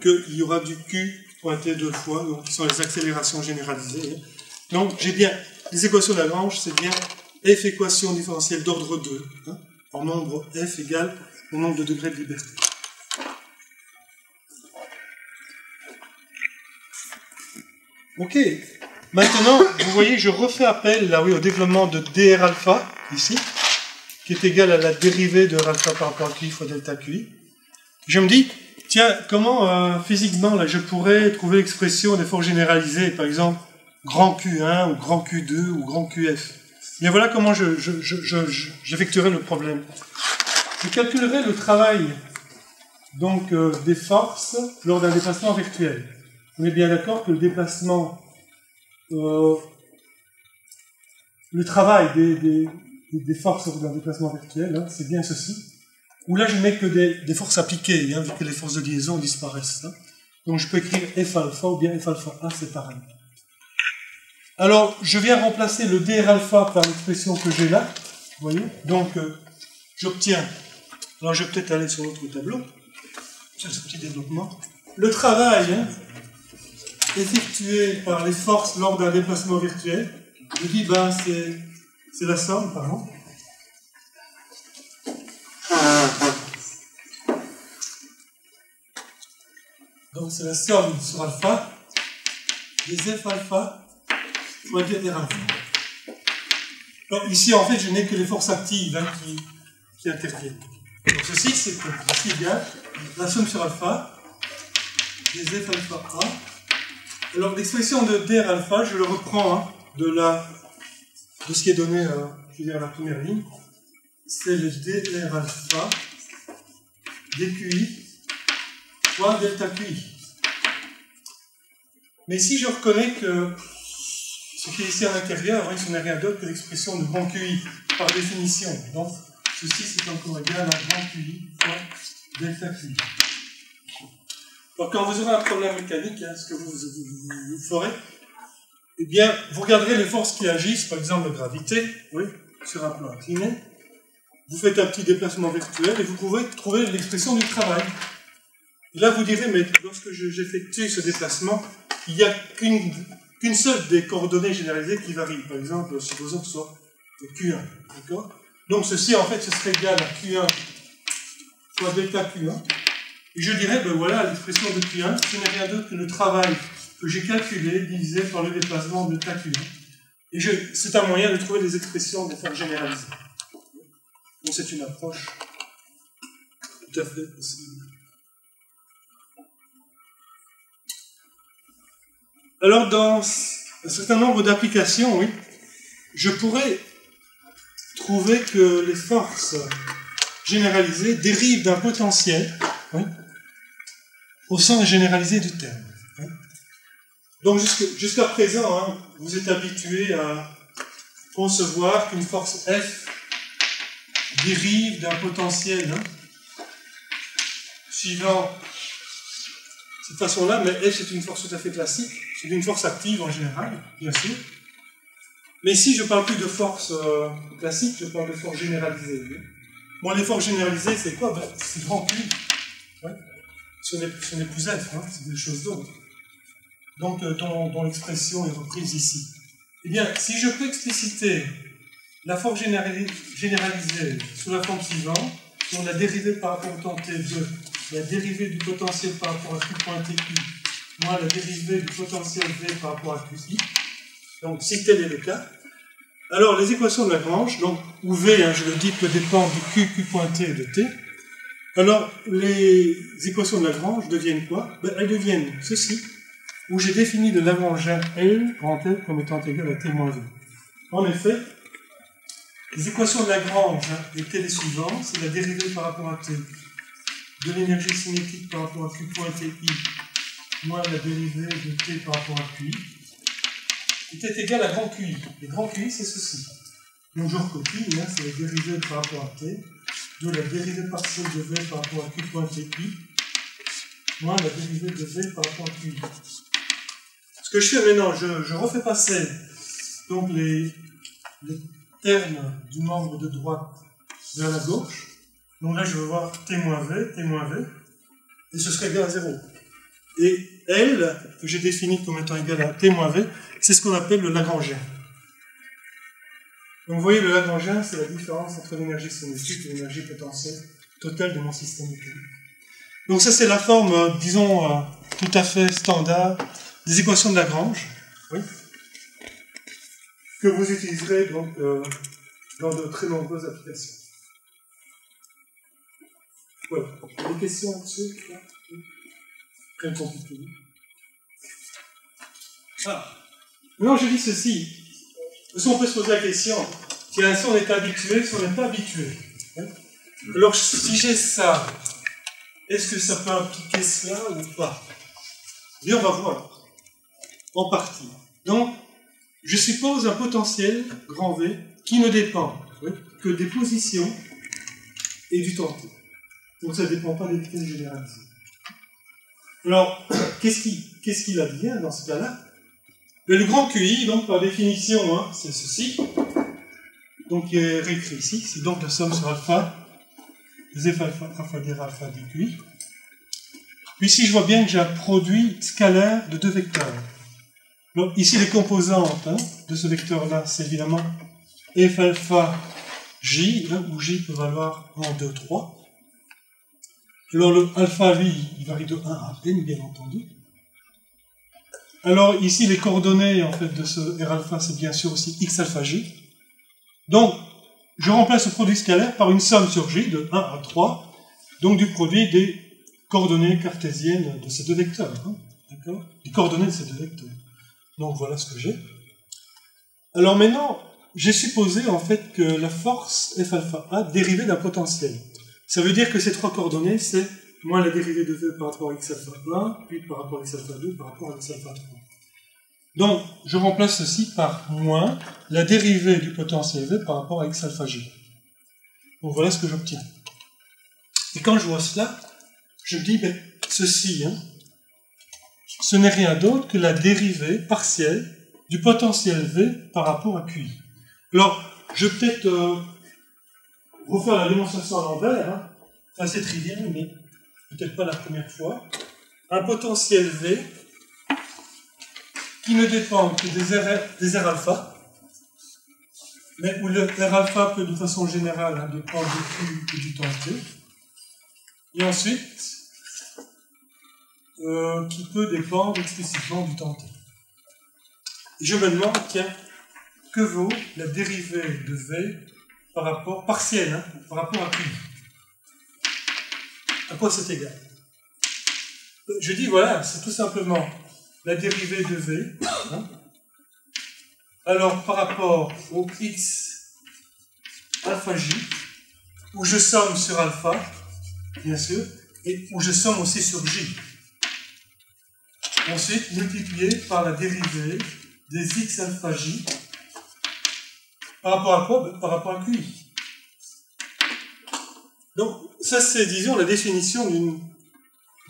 qu'il y aura du Q pointé deux fois, donc qui sont les accélérations généralisées. Hein. Donc, j'ai bien, les équations de Lagrange, c'est bien F équation différentielle d'ordre deux, hein, en nombre F égale au nombre de degrés de liberté. Ok, maintenant, vous voyez, je refais appel là, oui, au développement de dr alpha, ici, qui est égal à la dérivée de r alpha par rapport à qi fois delta qi. Je me dis, tiens, comment euh, physiquement là, je pourrais trouver l'expression des forces généralisées, par exemple, grand Q un ou grand Q deux ou grand Q F. Bien voilà comment je, je, je, je, je, j'effectuerai le problème. Je calculerai le travail donc, euh, des forces lors d'un déplacement virtuel. On est bien d'accord que le déplacement, euh, le travail des, des, des forces lors d'un déplacement virtuel, hein, c'est bien ceci. Où là, je ne mets que des, des forces appliquées, hein, vu que les forces de liaison disparaissent. Hein. Donc, je peux écrire F alpha ou bien F alpha A, c'est pareil. Alors, je viens remplacer le dr alpha par l'expression que j'ai là. Vous voyez? Donc, euh, j'obtiens... Alors, je vais peut-être aller sur l'autre tableau. C'est ce petit développement. Le travail... Hein, effectué par les forces lors d'un déplacement virtuel, je dis ben c'est c'est la somme, pardon. Donc c'est la somme sur alpha des F alpha fois des R alpha. Donc ici en fait je n'ai que les forces actives hein, qui qui interviennent. Donc ceci c'est ceci égale la somme sur alpha des F alpha A. Alors l'expression de dr alpha, je le reprends hein, de, la, de ce qui est donné, euh, je veux dire, à la première ligne, c'est le dr alpha dqi fois delta qi. Mais si je reconnais que ce qui est ici à l'intérieur, hein, ce n'est rien d'autre que l'expression de grand qi par définition. Donc ceci c'est encore égal à grand qi fois delta qi. Alors, quand vous aurez un problème mécanique, hein, ce que vous, vous, vous, vous ferez, eh bien, vous regarderez les forces qui agissent, par exemple la gravité, oui, sur un plan incliné. Vous faites un petit déplacement virtuel et vous pouvez trouver l'expression du travail. Et là, vous direz, mais lorsque j'effectue ce déplacement, il n'y a qu'une qu'une seule des coordonnées généralisées qui varie. Par exemple, supposons que ce soit Q un. D'accord ? Donc, ceci, en fait, ce serait égal à Q un fois delta Q un. Et je dirais, ben voilà, l'expression de Q un, ce n'est rien d'autre que le travail que j'ai calculé, divisé par le déplacement de Q un. Et c'est un moyen de trouver des expressions, de faire généraliser. Donc c'est une approche tout à fait possible. Alors dans un certain nombre d'applications, oui, je pourrais trouver que les forces généralisées dérivent d'un potentiel, oui, au sens généralisé du terme. Oui. Donc jusqu'à présent, hein, vous êtes habitué à concevoir qu'une force F dérive d'un potentiel, hein, suivant cette façon-là, mais F c'est une force tout à fait classique, c'est une force active en général, bien sûr. Mais ici, je ne parle plus de force euh, classique, je parle de force généralisée. Bon, les forces généralisées, c'est quoi? Ben, c'est grand Q. Ouais. Ce n'est plus F, hein, c'est des choses d'autres. Donc, euh, dont, dont l'expression est reprise ici. Eh bien, si je peux expliciter la force généralisée, généralisée sous la forme suivante, on la dérivée par rapport au temps T deux, la dérivée du potentiel par rapport à Q point T Q, moins la dérivée du potentiel V par rapport à Q I. Donc, si tel est le cas, alors les équations de Lagrange, donc où V, hein, je le dis, peut dépendre du Q, Q point T et de T, alors les équations de Lagrange deviennent quoi? Ben, elles deviennent ceci, où j'ai défini le Lagrangien L, grand L, comme étant égal à T moins V. En effet, les équations de Lagrange étaient les suivantes, c'est la dérivée par rapport à T de l'énergie cinétique par rapport à Q point T I, moins la dérivée de T par rapport à Q I, était égal à grand Q I. Et grand Q I, c'est ceci. Donc je recopie, hein, c'est la dérivée par rapport à T, de la dérivée partielle de V par rapport à Q point T I, moins la dérivée de V par rapport à Q I. Ce que je fais maintenant, je, je refais passer donc les, les termes du membre de droite vers la gauche. Donc là, je vais voir T moins V, T moins V, et ce serait égal à zéro. Et L, que j'ai défini comme étant égal à T moins V, c'est ce qu'on appelle le Lagrangien. Donc vous voyez, le Lagrangien, c'est la différence entre l'énergie cinétique et l'énergie potentielle totale de mon système mécanique. Donc ça, c'est la forme, disons, tout à fait standard des équations de Lagrange, oui, que vous utiliserez donc, euh, dans de très nombreuses applications. Voilà. Des questions là-dessus? Très compliqué. Ah. Non, je dis ceci. Parce qu'on peut se poser la question, si on est habitué, si on n'est pas habitué. Alors, si j'ai ça, est-ce que ça peut impliquer cela ou pas? Et on va voir. En partie. Donc, je suppose un potentiel, grand V, qui ne dépend oui, que des positions et du temps T. Donc, ça ne dépend pas des vitesses généralisées. Alors, qu'est-ce qui, qu'est-ce qu'il advient dans ce cas-là? Le grand Q I, donc par définition, hein, c'est ceci. Donc il est réécrit ici, c'est donc la somme sur alpha, des F alpha, alpha des alpha du Q I. Puis ici, je vois bien que j'ai un produit scalaire de deux vecteurs. Donc ici, les composantes hein, de ce vecteur-là, c'est évidemment F alpha J, là où J peut valoir un, deux, trois. Alors le alpha, lui, il varie de un à n, bien entendu. Alors ici, les coordonnées en fait, de ce R alpha, c'est bien sûr aussi X alpha J. Donc, je remplace ce produit scalaire par une somme sur J de un à trois, donc du produit des coordonnées cartésiennes de ces deux vecteurs. Hein, d'accord ? Des coordonnées de ces deux vecteurs. Donc voilà ce que j'ai. Alors maintenant, j'ai supposé en fait que la force F alpha A dérivait d'un potentiel. Ça veut dire que ces trois coordonnées, c'est moins la dérivée de V par rapport à X alpha un, puis par rapport à X alpha deux, par rapport à X alpha trois. Donc, je remplace ceci par moins la dérivée du potentiel V par rapport à X alpha J. Donc voilà ce que j'obtiens. Et quand je vois cela, je me dis, ben, ceci, hein, ce n'est rien d'autre que la dérivée partielle du potentiel V par rapport à Q I. Alors, je vais peut-être... Euh, refaire la démonstration à l'envers, hein. Enfin, c'est trivial, mais peut-être pas la première fois. Un potentiel V qui ne dépend que des R, des R alpha, mais où le R alpha peut de façon générale hein, dépendre du Q et du temps T. Et ensuite, euh, qui peut dépendre explicitement du temps t. Et je me demande, tiens, que vaut la dérivée de v par rapport, partielle, hein, par rapport à q? À quoi c'est égal? Je dis, voilà, c'est tout simplement la dérivée de v, hein, alors par rapport au x alpha j, où je somme sur alpha, bien sûr, et où je somme aussi sur j. Ensuite, multiplié par la dérivée des x alpha j, par rapport à quoi? Par rapport à q i. Donc, ça c'est, disons, la définition d'une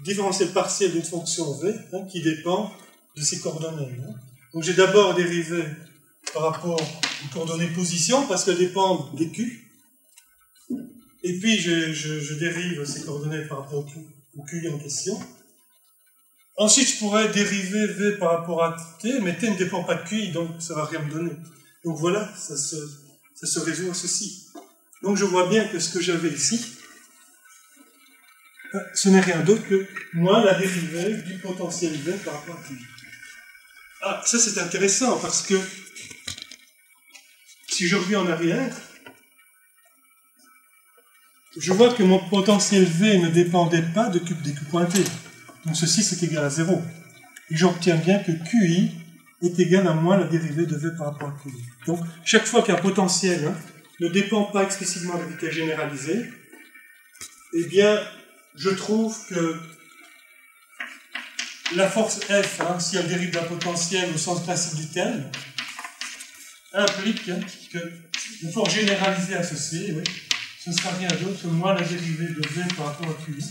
différentielle partielle d'une fonction v, hein, qui dépend de ses coordonnées. Hein. Donc j'ai d'abord dérivé par rapport aux coordonnées position, parce qu'elles dépendent des q, et puis je, je, je dérive ces coordonnées par rapport au q, au q en question. Ensuite, je pourrais dériver v par rapport à t, mais t ne dépend pas de q, donc ça ne va rien me donner. Donc voilà, ça se, ça se résout à ceci. Donc je vois bien que ce que j'avais ici, ce n'est rien d'autre que moins la dérivée du potentiel V par rapport à q. Ah, ça c'est intéressant, parce que si je reviens en arrière, je vois que mon potentiel V ne dépendait pas de Q, des Q pointés. Donc ceci c'est égal à zéro. Et j'obtiens bien que Q I est égal à moins la dérivée de V par rapport à Q I. Donc chaque fois qu'un potentiel, hein, ne dépend pas explicitement de l'unité généralisée, eh bien, je trouve que la force F, hein, si elle dérive d'un potentiel au sens classique du terme, implique, hein, que une force généralisée associée, oui, ce ne sera rien d'autre que moins la dérivée de V par rapport à Q I,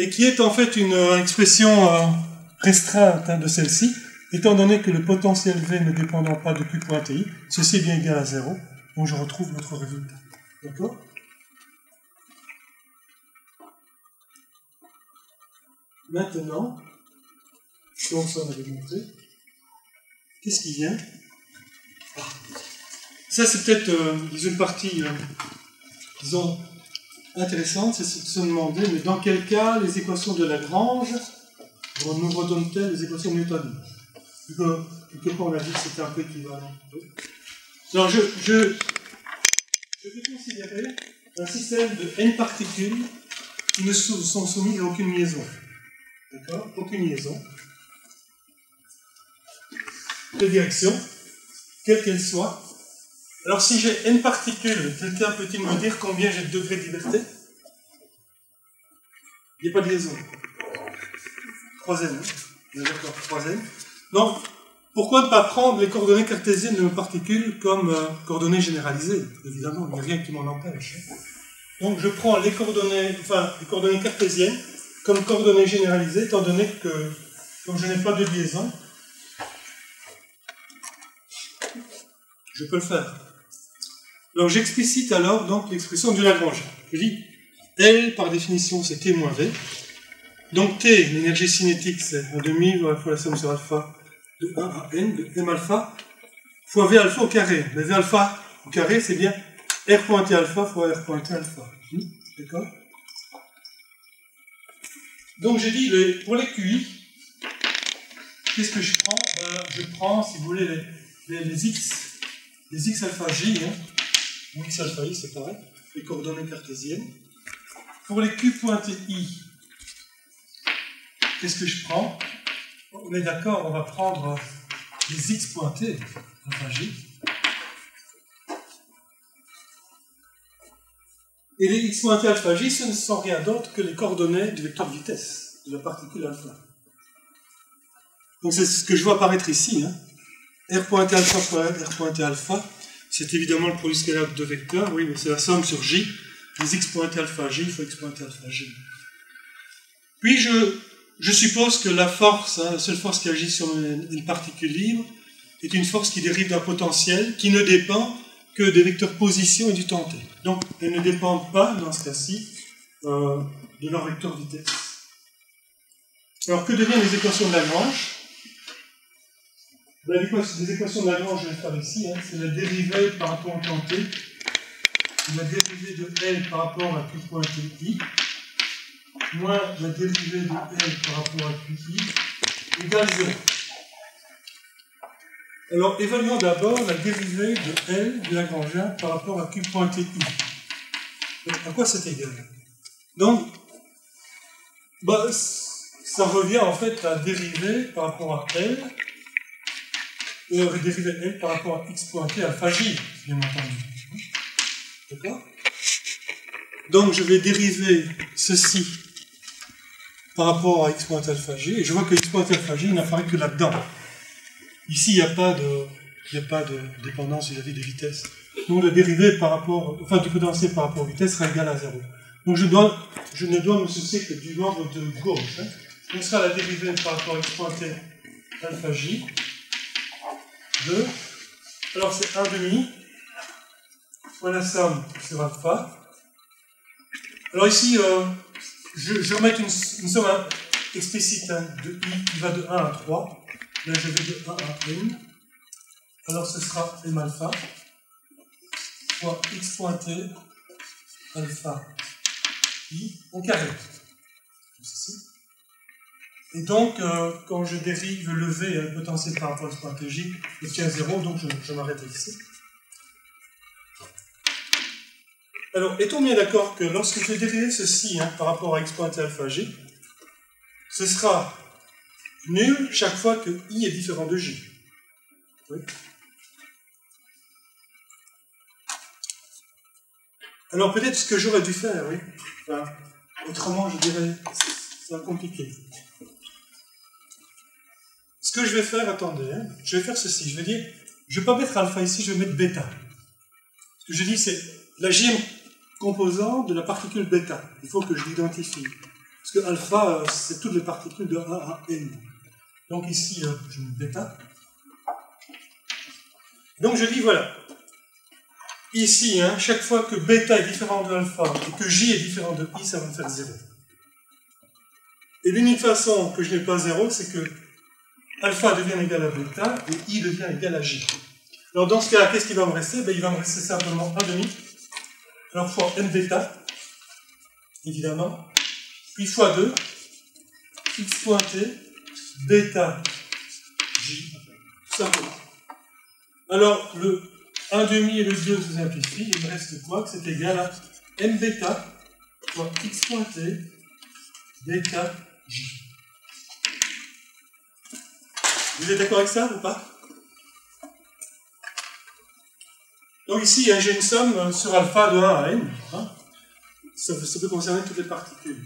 et qui est en fait une expression euh, restreinte, hein, de celle-ci, étant donné que le potentiel V ne dépendant pas de Q point Ti, ceci est bien égal à zéro, donc je retrouve notre résultat. D'accord ? Maintenant, donc ça on avait montré, qu'est-ce qui vient? Ah. Ça c'est peut-être euh, une partie, euh, disons, intéressante, c'est de se demander, mais dans quel cas les équations de Lagrange nous redonnent-elles les équations de Newton? Quelque part on a dit que c'était un peu équivalent. Alors je, je, je vais considérer un système de n particules qui ne sont soumises à aucune liaison. D'accord? Aucune liaison de direction, quelle qu'elle soit. Alors si j'ai n particules, quelqu'un peut-il me dire combien j'ai de degrés de liberté? Il n'y a pas de liaison. trois n, hein? D'accord, trois n. Donc, pourquoi ne pas prendre les coordonnées cartésiennes de nos particules comme euh, coordonnées généralisées? Évidemment, il n'y a rien qui m'en empêche. Donc je prends les coordonnées, enfin, les coordonnées cartésiennes comme coordonnées généralisées, étant donné que, comme je n'ai pas de liaison, je peux le faire. Alors j'explicite alors donc l'expression du Lagrange. Je dis, L par définition c'est T moins V, donc T, l'énergie cinétique, c'est un demi fois la somme sur alpha de un à n, de m alpha, fois V alpha au carré. Mais V alpha au carré c'est bien R point T alpha fois R point T alpha. D'accord? Donc j'ai dit, les, pour les Q I, qu'est-ce que je prends? euh, Je prends, si vous voulez, les, les, les X, les X alpha J, hein, ou X alpha I, c'est pareil, les coordonnées cartésiennes. Pour les Q point I, qu'est-ce que je prends? On est d'accord, on va prendre les X pointés, alpha J, et les x pointés alpha j, ce ne sont rien d'autre que les coordonnées du vecteur vitesse de la particule alpha. Donc c'est ce que je vois apparaître ici, hein. R pointé alpha fois R pointé alpha, c'est évidemment le produit scalable de vecteurs, oui, mais c'est la somme sur j des x pointés alpha j fois x pointés alpha j. Puis je, je suppose que la force, hein, la seule force qui agit sur une, une particule libre, est une force qui dérive d'un potentiel qui ne dépend que des vecteurs position et du temps t. Donc, elles ne dépendent pas, dans ce cas-ci, euh, de leur vecteur vitesse. Alors, que deviennent les équations de Lagrange? ben, Les équations de Lagrange, je vais faire ici, hein, c'est la dérivée par rapport au temps t, la dérivée de L par rapport à Q point T I, moins la dérivée de L par rapport à Qx égale zéro. Alors, évaluons d'abord la dérivée de L du Lagrangien par rapport à Q point T I. À quoi c'est égal? Donc, bah, ça revient en fait à dérivée par rapport à L, euh, dérivée L par rapport à X point T alpha J, bien entendu. D'accord? Donc, je vais dériver ceci par rapport à X point alpha J, et je vois que X point alpha J n'apparaît que là-dedans. Ici, il n'y a pas de, il n'y a pas de dépendance vis-à-vis des vitesses. Donc, la dérivée par rapport, enfin, du potentiel par rapport aux vitesses sera égale à zéro. Donc, je dois, je ne dois me soucier que du membre de gauche. Hein. Donc, ça, la dérivée par rapport à X point T alpha J de, alors, c'est un demi fois la somme sur alpha. Alors, ici, euh, je, je remets une, une somme explicite, hein, de i qui va de un à trois. Là, je vais de un à un. Alors, ce sera M alpha fois X point T alpha I au carré. Et donc, euh, quand je dérive le V et le potentiel par rapport à X point T J, j'obtiens zéro, donc je, je m'arrête ici. Alors, est-on bien d'accord que lorsque je vais dériver ceci, hein, par rapport à X point T alpha J, ce sera nul chaque fois que I est différent de J. Oui. Alors peut-être ce que j'aurais dû faire, oui. Enfin, autrement, je dirais, c'est compliqué. Ce que je vais faire, attendez, hein, je vais faire ceci. Je vais dire, je ne vais pas mettre alpha ici, je vais mettre bêta. Ce que je dis, c'est la J composante de la particule bêta. Il faut que je l'identifie. Parce que alpha, c'est toutes les particules de un à n. Donc ici, je mets bêta. Donc je dis, voilà. Ici, hein, chaque fois que bêta est différent de alpha et que j est différent de i, ça va me faire zéro. Et l'unique façon que je n'ai pas zéro, c'est que alpha devient égal à bêta et i devient égal à j. Alors dans ce cas-là, qu'est-ce qui va me rester? Ben, il va me rester simplement un demi, alors fois n bêta, évidemment, puis fois deux, x point t, bêta, j, tout simplement. Alors, le un demi et le deux se simplifient, il me reste quoi? C'est égal à m bêta fois x point t, bêta, j. Vous êtes d'accord avec ça ou pas? Donc ici, j'ai une somme sur alpha de un à n, hein. Ça, ça peut concerner toutes les particules.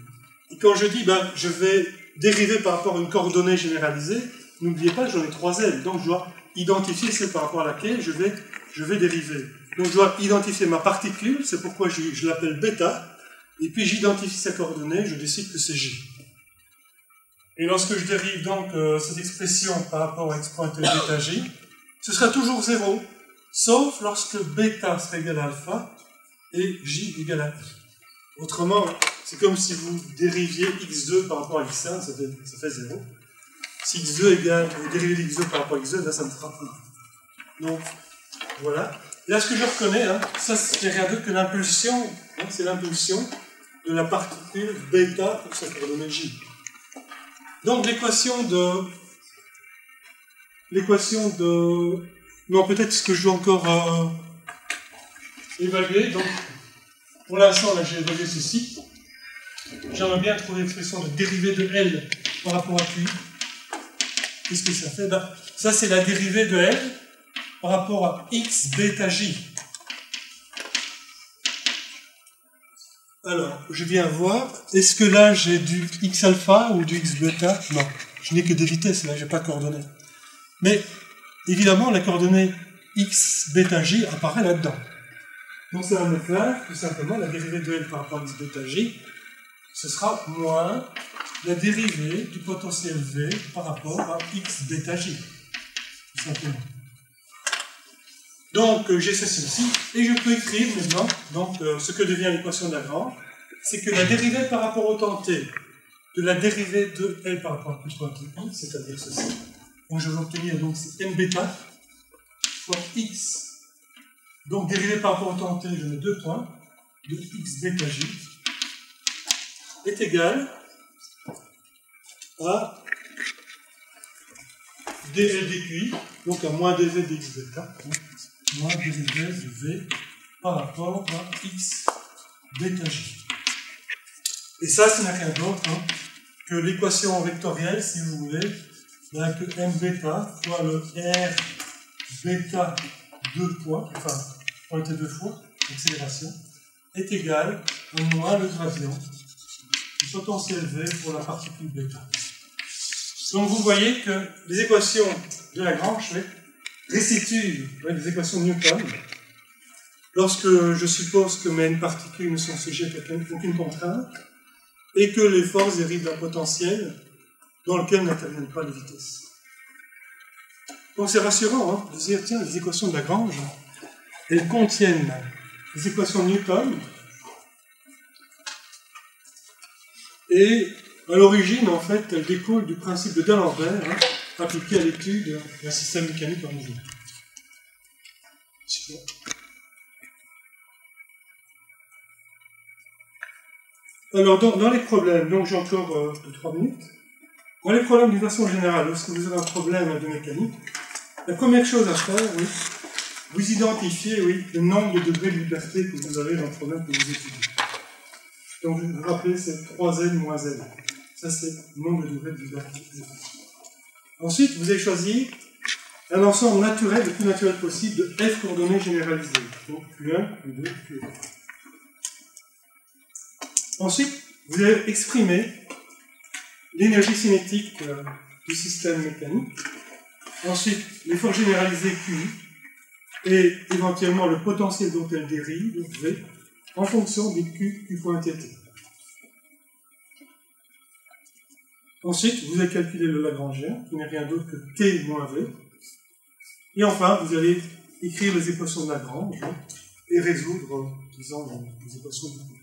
Et quand je dis, ben, je vais dériver par rapport à une coordonnée généralisée, n'oubliez pas, j'en ai trois L, donc je dois identifier celle par rapport à laquelle je vais, je vais dériver. Donc je dois identifier ma particule, c'est pourquoi je, je l'appelle bêta, et puis j'identifie sa coordonnée, je décide que c'est J. Et lorsque je dérive donc euh, cette expression par rapport à x point t bêta j, ce sera toujours zéro, sauf lorsque bêta sera égal à alpha et j égale à i. Autrement, c'est comme si vous dériviez x deux par rapport à x un, ça fait, ça fait zéro. Si x deux égale, vous dérivez x deux par rapport à x deux, là ça me fera un. Donc, voilà. Là, ce que je reconnais, hein, ça c'est rien d'autre que l'impulsion, hein, c'est l'impulsion de la particule bêta pour sa coordonnée j. Donc, l'équation de... L'équation de... Non, peut-être ce que je dois encore euh, évaluer, donc... Pour l'instant, là, j'ai évalué ceci. J'aimerais bien trouver l'expression de dérivée de L par rapport à Q I. Qu'est-ce que ça fait? Ben, ça, c'est la dérivée de L par rapport à X bêta J. Alors, je viens voir. Est-ce que là, j'ai du X alpha ou du X bêta? Non, je n'ai que des vitesses, là, je n'ai pas de coordonnées. Mais, évidemment, la coordonnée X bêta J apparaît là-dedans. Donc ça va me faire, tout simplement, la dérivée de L par rapport à X bêta J, ce sera moins la dérivée du potentiel V par rapport à X bêta J. Tout simplement. Donc j'ai ceci ici, et je peux écrire maintenant, donc euh, ce que devient l'équation de Lagrange, c'est que la dérivée par rapport au temps t de la dérivée de L par rapport à Q point T I, c'est-à-dire ceci. Donc je vais obtenir donc c'est M bêta fois X. Donc, dérivé par rapport au temps t, je mets deux points de x bêta j est égal à dz dqi, donc à moins dz dx delta, moins dz de v par rapport à x delta j. Et ça, ce n'est rien d'autre hein, que l'équation vectorielle, si vous voulez, avec m bêta fois le r bêta deux fois, enfin, pointé deux fois, accélération, est égal à moins le gradient du potentiel V pour la particule bêta. Donc vous voyez que les équations de Lagrange oui, restituent oui, les équations de Newton. Lorsque je suppose que mes particules ne sont sujettes à aucune contrainte et que les forces dérivent d'un potentiel dans lequel n'interviennent pas les vitesses. Donc c'est rassurant hein, de dire tiens, les équations de Lagrange, elles contiennent les équations de Newton. Et à l'origine, en fait, elle découle du principe de D'Alembert hein, appliqué à l'étude d'un système mécanique en mouvement. Super. Alors, dans, dans les problèmes, donc j'ai encore euh, deux trois minutes. Dans les problèmes d'une façon générale, lorsque vous avez un problème de mécanique, la première chose à faire, oui, vous identifiez oui, le nombre de degrés de liberté que vous avez dans le problème que vous étudiez. Donc, vous vous rappelez, c'est trois N moins N. Ça, c'est le nombre de degrés de liberté. Ensuite, vous avez choisi un ensemble naturel, le plus naturel possible, de F coordonnées généralisées. Donc, Q un, Q deux, Q trois. Ensuite, vous allez exprimer l'énergie cinétique euh, du système mécanique, ensuite les forces généralisées Q I, et éventuellement le potentiel dont elle dérive, V, en fonction du Q, Q point T T. Ensuite, vous allez calculer le Lagrangien, qui n'est rien d'autre que T moins V. Et enfin, vous allez écrire les équations de Lagrange et résoudre, disons, les équations de Lagrange.